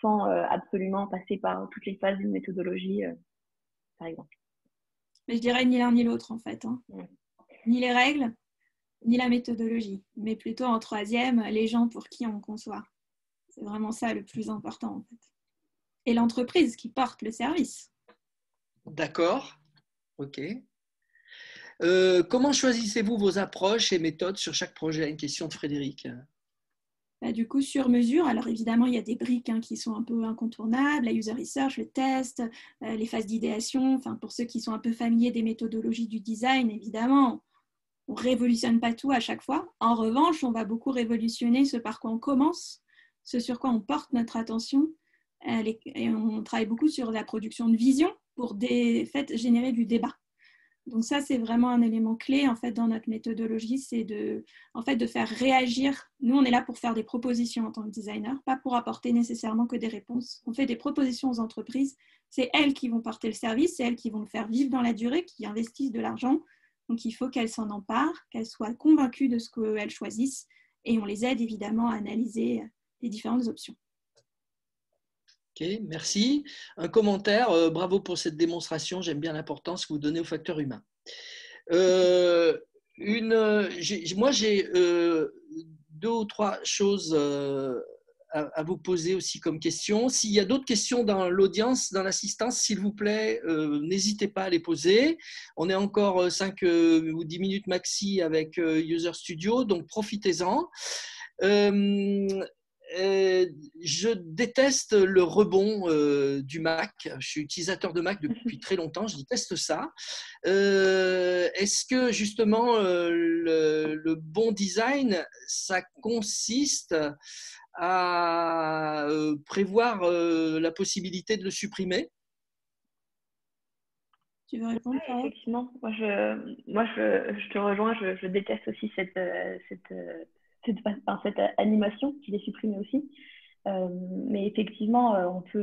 sans absolument passer par toutes les phases d'une méthodologie, par exemple. Mais je dirais ni l'un ni l'autre, en fait. Hein. Ouais. Ni les règles, ni la méthodologie. Mais plutôt en troisième, les gens pour qui on conçoit. C'est vraiment ça le plus important en fait. Et l'entreprise qui porte le service. D'accord. Ok. Comment choisissez-vous vos approches et méthodes sur chaque projet? Une question de Frédéric. Bah, du coup, sur mesure. Alors évidemment, il y a des briques qui sont un peu incontournables. La user research, le test, les phases d'idéation. Enfin, pour ceux qui sont un peu familiers des méthodologies du design, évidemment, on ne révolutionne pas tout à chaque fois. En revanche, on va beaucoup révolutionner ce par quoi on commence, ce sur quoi on porte notre attention. Et on travaille beaucoup sur la production de vision pour générer du débat. Donc ça, c'est vraiment un élément clé en fait, dans notre méthodologie, c'est de faire réagir. Nous, on est là pour faire des propositions en tant que designer, pas pour apporter nécessairement que des réponses. On fait des propositions aux entreprises. C'est elles qui vont porter le service, c'est elles qui vont le faire vivre dans la durée, qui investissent de l'argent. Donc il faut qu'elles s'en emparent, qu'elles soient convaincues de ce qu'elles choisissent. Et on les aide évidemment à analyser les différentes options. Ok, merci. Un commentaire, bravo pour cette démonstration, j'aime bien l'importance que vous donnez aux facteurs humains. Moi, j'ai deux ou trois choses à vous poser aussi comme question. S'il y a d'autres questions dans l'audience, dans l'assistance, s'il vous plaît, n'hésitez pas à les poser. On est encore 5 ou 10 minutes maxi avec User Studio, donc profitez-en. Je déteste le rebond du Mac. Je suis utilisateur de Mac depuis très longtemps. Je déteste ça. Est-ce que justement le bon design, ça consiste à prévoir la possibilité de le supprimer? Tu veux répondre? Oui, effectivement. Moi, je te rejoins. Je déteste aussi cette animation qui est supprimée aussi. Mais effectivement, on peut.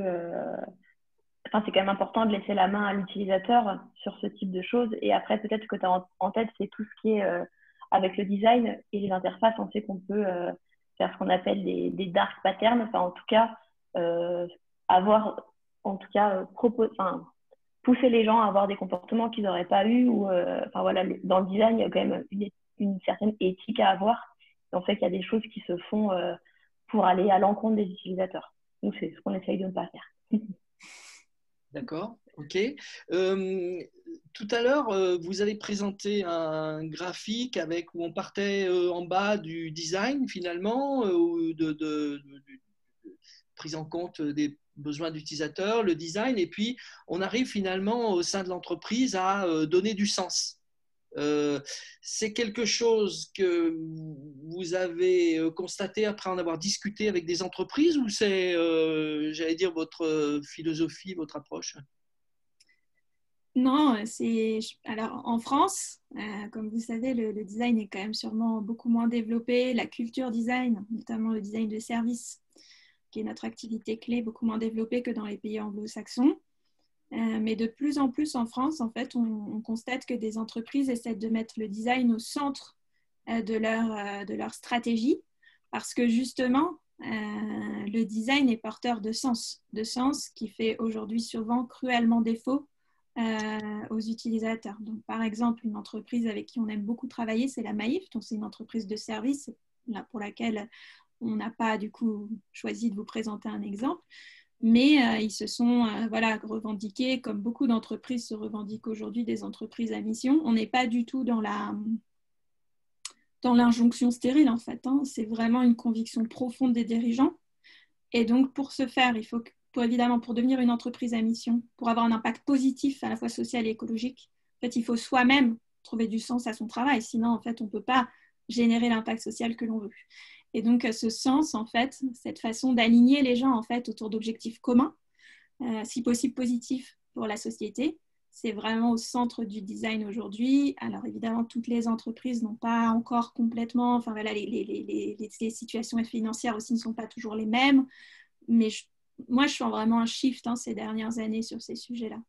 C'est quand même important de laisser la main à l'utilisateur sur ce type de choses. Et après, peut-être que tu as en tête, c'est tout ce qui est avec le design et les interfaces. On sait qu'on peut faire ce qu'on appelle des dark patterns. Enfin, en tout cas, pousser les gens à avoir des comportements qu'ils n'auraient pas eu. Ou, voilà, dans le design, il y a quand même une certaine éthique à avoir. En fait, il y a des choses qui se font pour aller à l'encontre des utilisateurs. Donc, c'est ce qu'on essaye de ne pas faire. D'accord, ok. Tout à l'heure, vous avez présenté un graphique où on partait en bas du design, finalement, de prise en compte des besoins d'utilisateurs, le design, et puis on arrive finalement au sein de l'entreprise à donner du sens. C'est quelque chose que vous avez constaté après en avoir discuté avec des entreprises ou c'est, j'allais dire, votre philosophie, votre approche? Non, alors en France, comme vous savez, le design est quand même sûrement beaucoup moins développé, la culture design, notamment le design de service, qui est notre activité clé, beaucoup moins développée que dans les pays anglo-saxons. Mais de plus en plus en France, en fait, on constate que des entreprises essaient de mettre le design au centre de leur stratégie parce que justement, le design est porteur de sens qui fait aujourd'hui souvent cruellement défaut aux utilisateurs. Donc, par exemple, une entreprise avec qui on aime beaucoup travailler, c'est la Maïf, donc c'est une entreprise de service pour laquelle on n'a pas du coup choisi de vous présenter un exemple. mais ils se sont revendiqués, comme beaucoup d'entreprises se revendiquent aujourd'hui, des entreprises à mission. On n'est pas du tout dans la... dans l'injonction stérile, en fait. Hein. C'est vraiment une conviction profonde des dirigeants. Et donc, pour ce faire, il faut que, évidemment, pour devenir une entreprise à mission, pour avoir un impact positif à la fois social et écologique, en fait, il faut soi-même trouver du sens à son travail. Sinon, en fait, on ne peut pas générer l'impact social que l'on veut. Et donc, ce sens, en fait, cette façon d'aligner les gens, en fait, autour d'objectifs communs, si possible positifs pour la société, c'est vraiment au centre du design aujourd'hui. Alors évidemment, toutes les entreprises n'ont pas encore complètement... Enfin voilà, les situations financières aussi ne sont pas toujours les mêmes. Mais moi, je sens vraiment un shift ces dernières années sur ces sujets-là.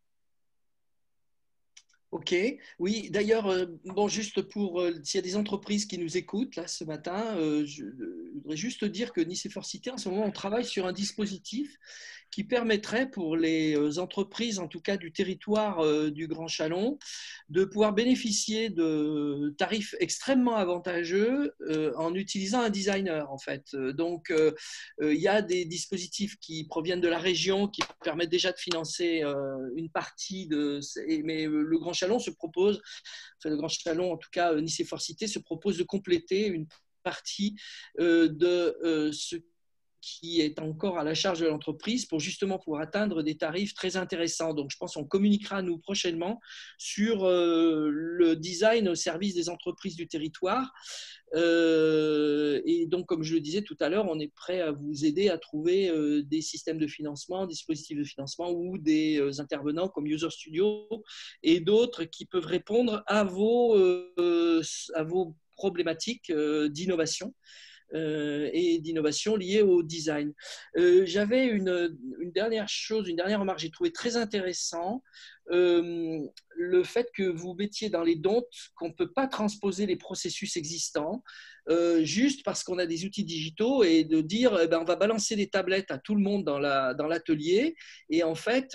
Ok. Oui, d'ailleurs, bon, juste pour... s'il y a des entreprises qui nous écoutent là ce matin, je voudrais juste dire que Nicéphore Cité, en ce moment, on travaille sur un dispositif qui permettrait pour les entreprises, en tout cas du territoire du Grand Chalon, de pouvoir bénéficier de tarifs extrêmement avantageux en utilisant un designer, en fait. Donc, il y a des dispositifs qui proviennent de la région, qui permettent déjà de financer une partie de... Mais le Grand Chalon se propose, enfin, le Grand Chalon, en tout cas, Nicéphore Cité, se propose de compléter une partie de ce qui est encore à la charge de l'entreprise pour justement pouvoir atteindre des tarifs très intéressants. Donc, je pense qu'on communiquera, nous, prochainement sur le design au service des entreprises du territoire. Et donc, comme je le disais tout à l'heure, on est prêt à vous aider à trouver des systèmes de financement, dispositifs de financement ou des intervenants comme User Studio et d'autres qui peuvent répondre à vos problématiques d'innovation. Et d'innovation liée au design. J'avais une dernière chose, une dernière remarque, j'ai trouvé très intéressant le fait que vous mettiez dans les dons qu'on ne peut pas transposer les processus existants juste parce qu'on a des outils digitaux et de dire eh ben, on va balancer des tablettes à tout le monde dans l'atelier et en fait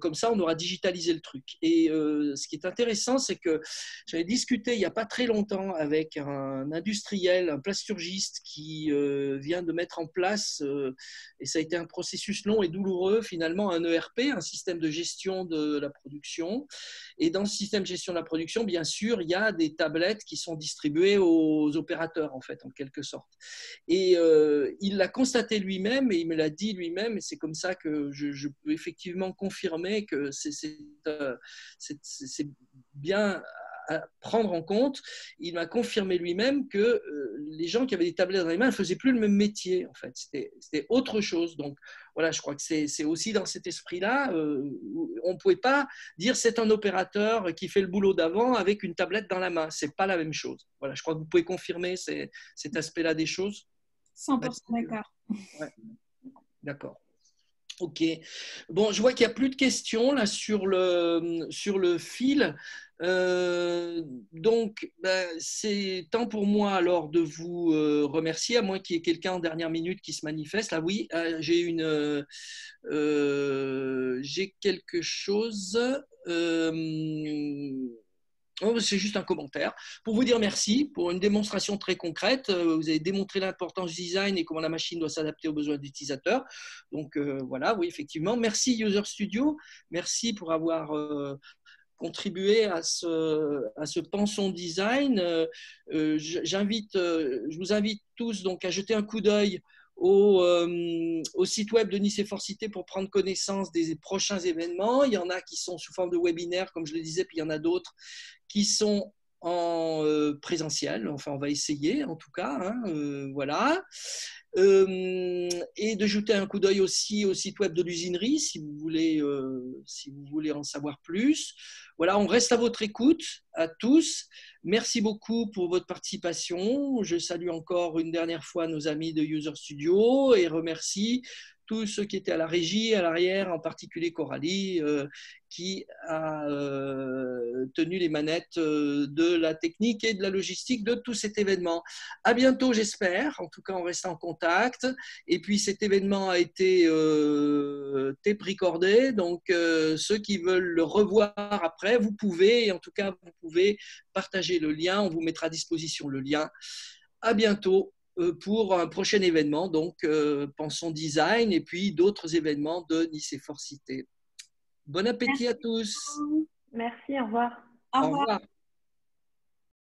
comme ça on aura digitalisé le truc. Et ce qui est intéressant, c'est que j'avais discuté il n'y a pas très longtemps avec un industriel, un plasturgiste qui vient de mettre en place et ça a été un processus long et douloureux finalement un ERP, un système de gestion de la production. Et dans ce système de gestion de la production, bien sûr, il y a des tablettes qui sont distribuées aux opérateurs, en fait, en quelque sorte. Et il l'a constaté lui-même, et il me l'a dit lui-même, et c'est comme ça que je peux effectivement confirmer que c'est bien à prendre en compte. Il m'a confirmé lui-même que les gens qui avaient des tablettes dans les mains ne faisaient plus le même métier, en fait. C'était autre chose. Donc, voilà, je crois que c'est aussi dans cet esprit-là. On ne pouvait pas dire c'est un opérateur qui fait le boulot d'avant avec une tablette dans la main. Ce n'est pas la même chose. Voilà, je crois que vous pouvez confirmer cet aspect-là des choses. 100% d'accord. Ouais. D'accord. Ok. Bon, je vois qu'il n'y a plus de questions là, sur le fil. Donc, c'est temps pour moi alors de vous remercier, à moins qu'il y ait quelqu'un en dernière minute qui se manifeste. Là, oui, j'ai quelque chose. C'est juste un commentaire pour vous dire merci pour une démonstration très concrète. Vous avez démontré l'importance du design et comment la machine doit s'adapter aux besoins de l'utilisateur. Donc voilà, oui, effectivement. Merci User Studio. Merci pour avoir contribuer à ce pension design. Je vous invite tous donc à jeter un coup d'œil au site web de Nicéphore Cité pour prendre connaissance des prochains événements. Il y en a qui sont sous forme de webinaires, comme je le disais, puis il y en a d'autres qui sont en présentiel. Enfin, on va essayer, en tout cas. Hein, voilà. Et de jeter un coup d'œil aussi au site web de l'Usinerie si vous voulez en savoir plus. Voilà, on reste à votre écoute à tous. Merci beaucoup pour votre participation. Je salue encore une dernière fois nos amis de User Studio et remercie tous ceux qui étaient à la régie, à l'arrière, en particulier Coralie qui a tenu les manettes de la technique et de la logistique de tout cet événement. À bientôt, j'espère. En tout cas, on reste en contact. Et puis, cet événement a été tape-recordé. Donc, ceux qui veulent le revoir après, vous pouvez. Et en tout cas, vous pouvez partager le lien. On vous mettra à disposition le lien. À bientôt. pour un prochain événement, donc Pension Design et puis d'autres événements de Nicéphore Cité. Bon appétit à tous. Merci, au revoir. Au revoir.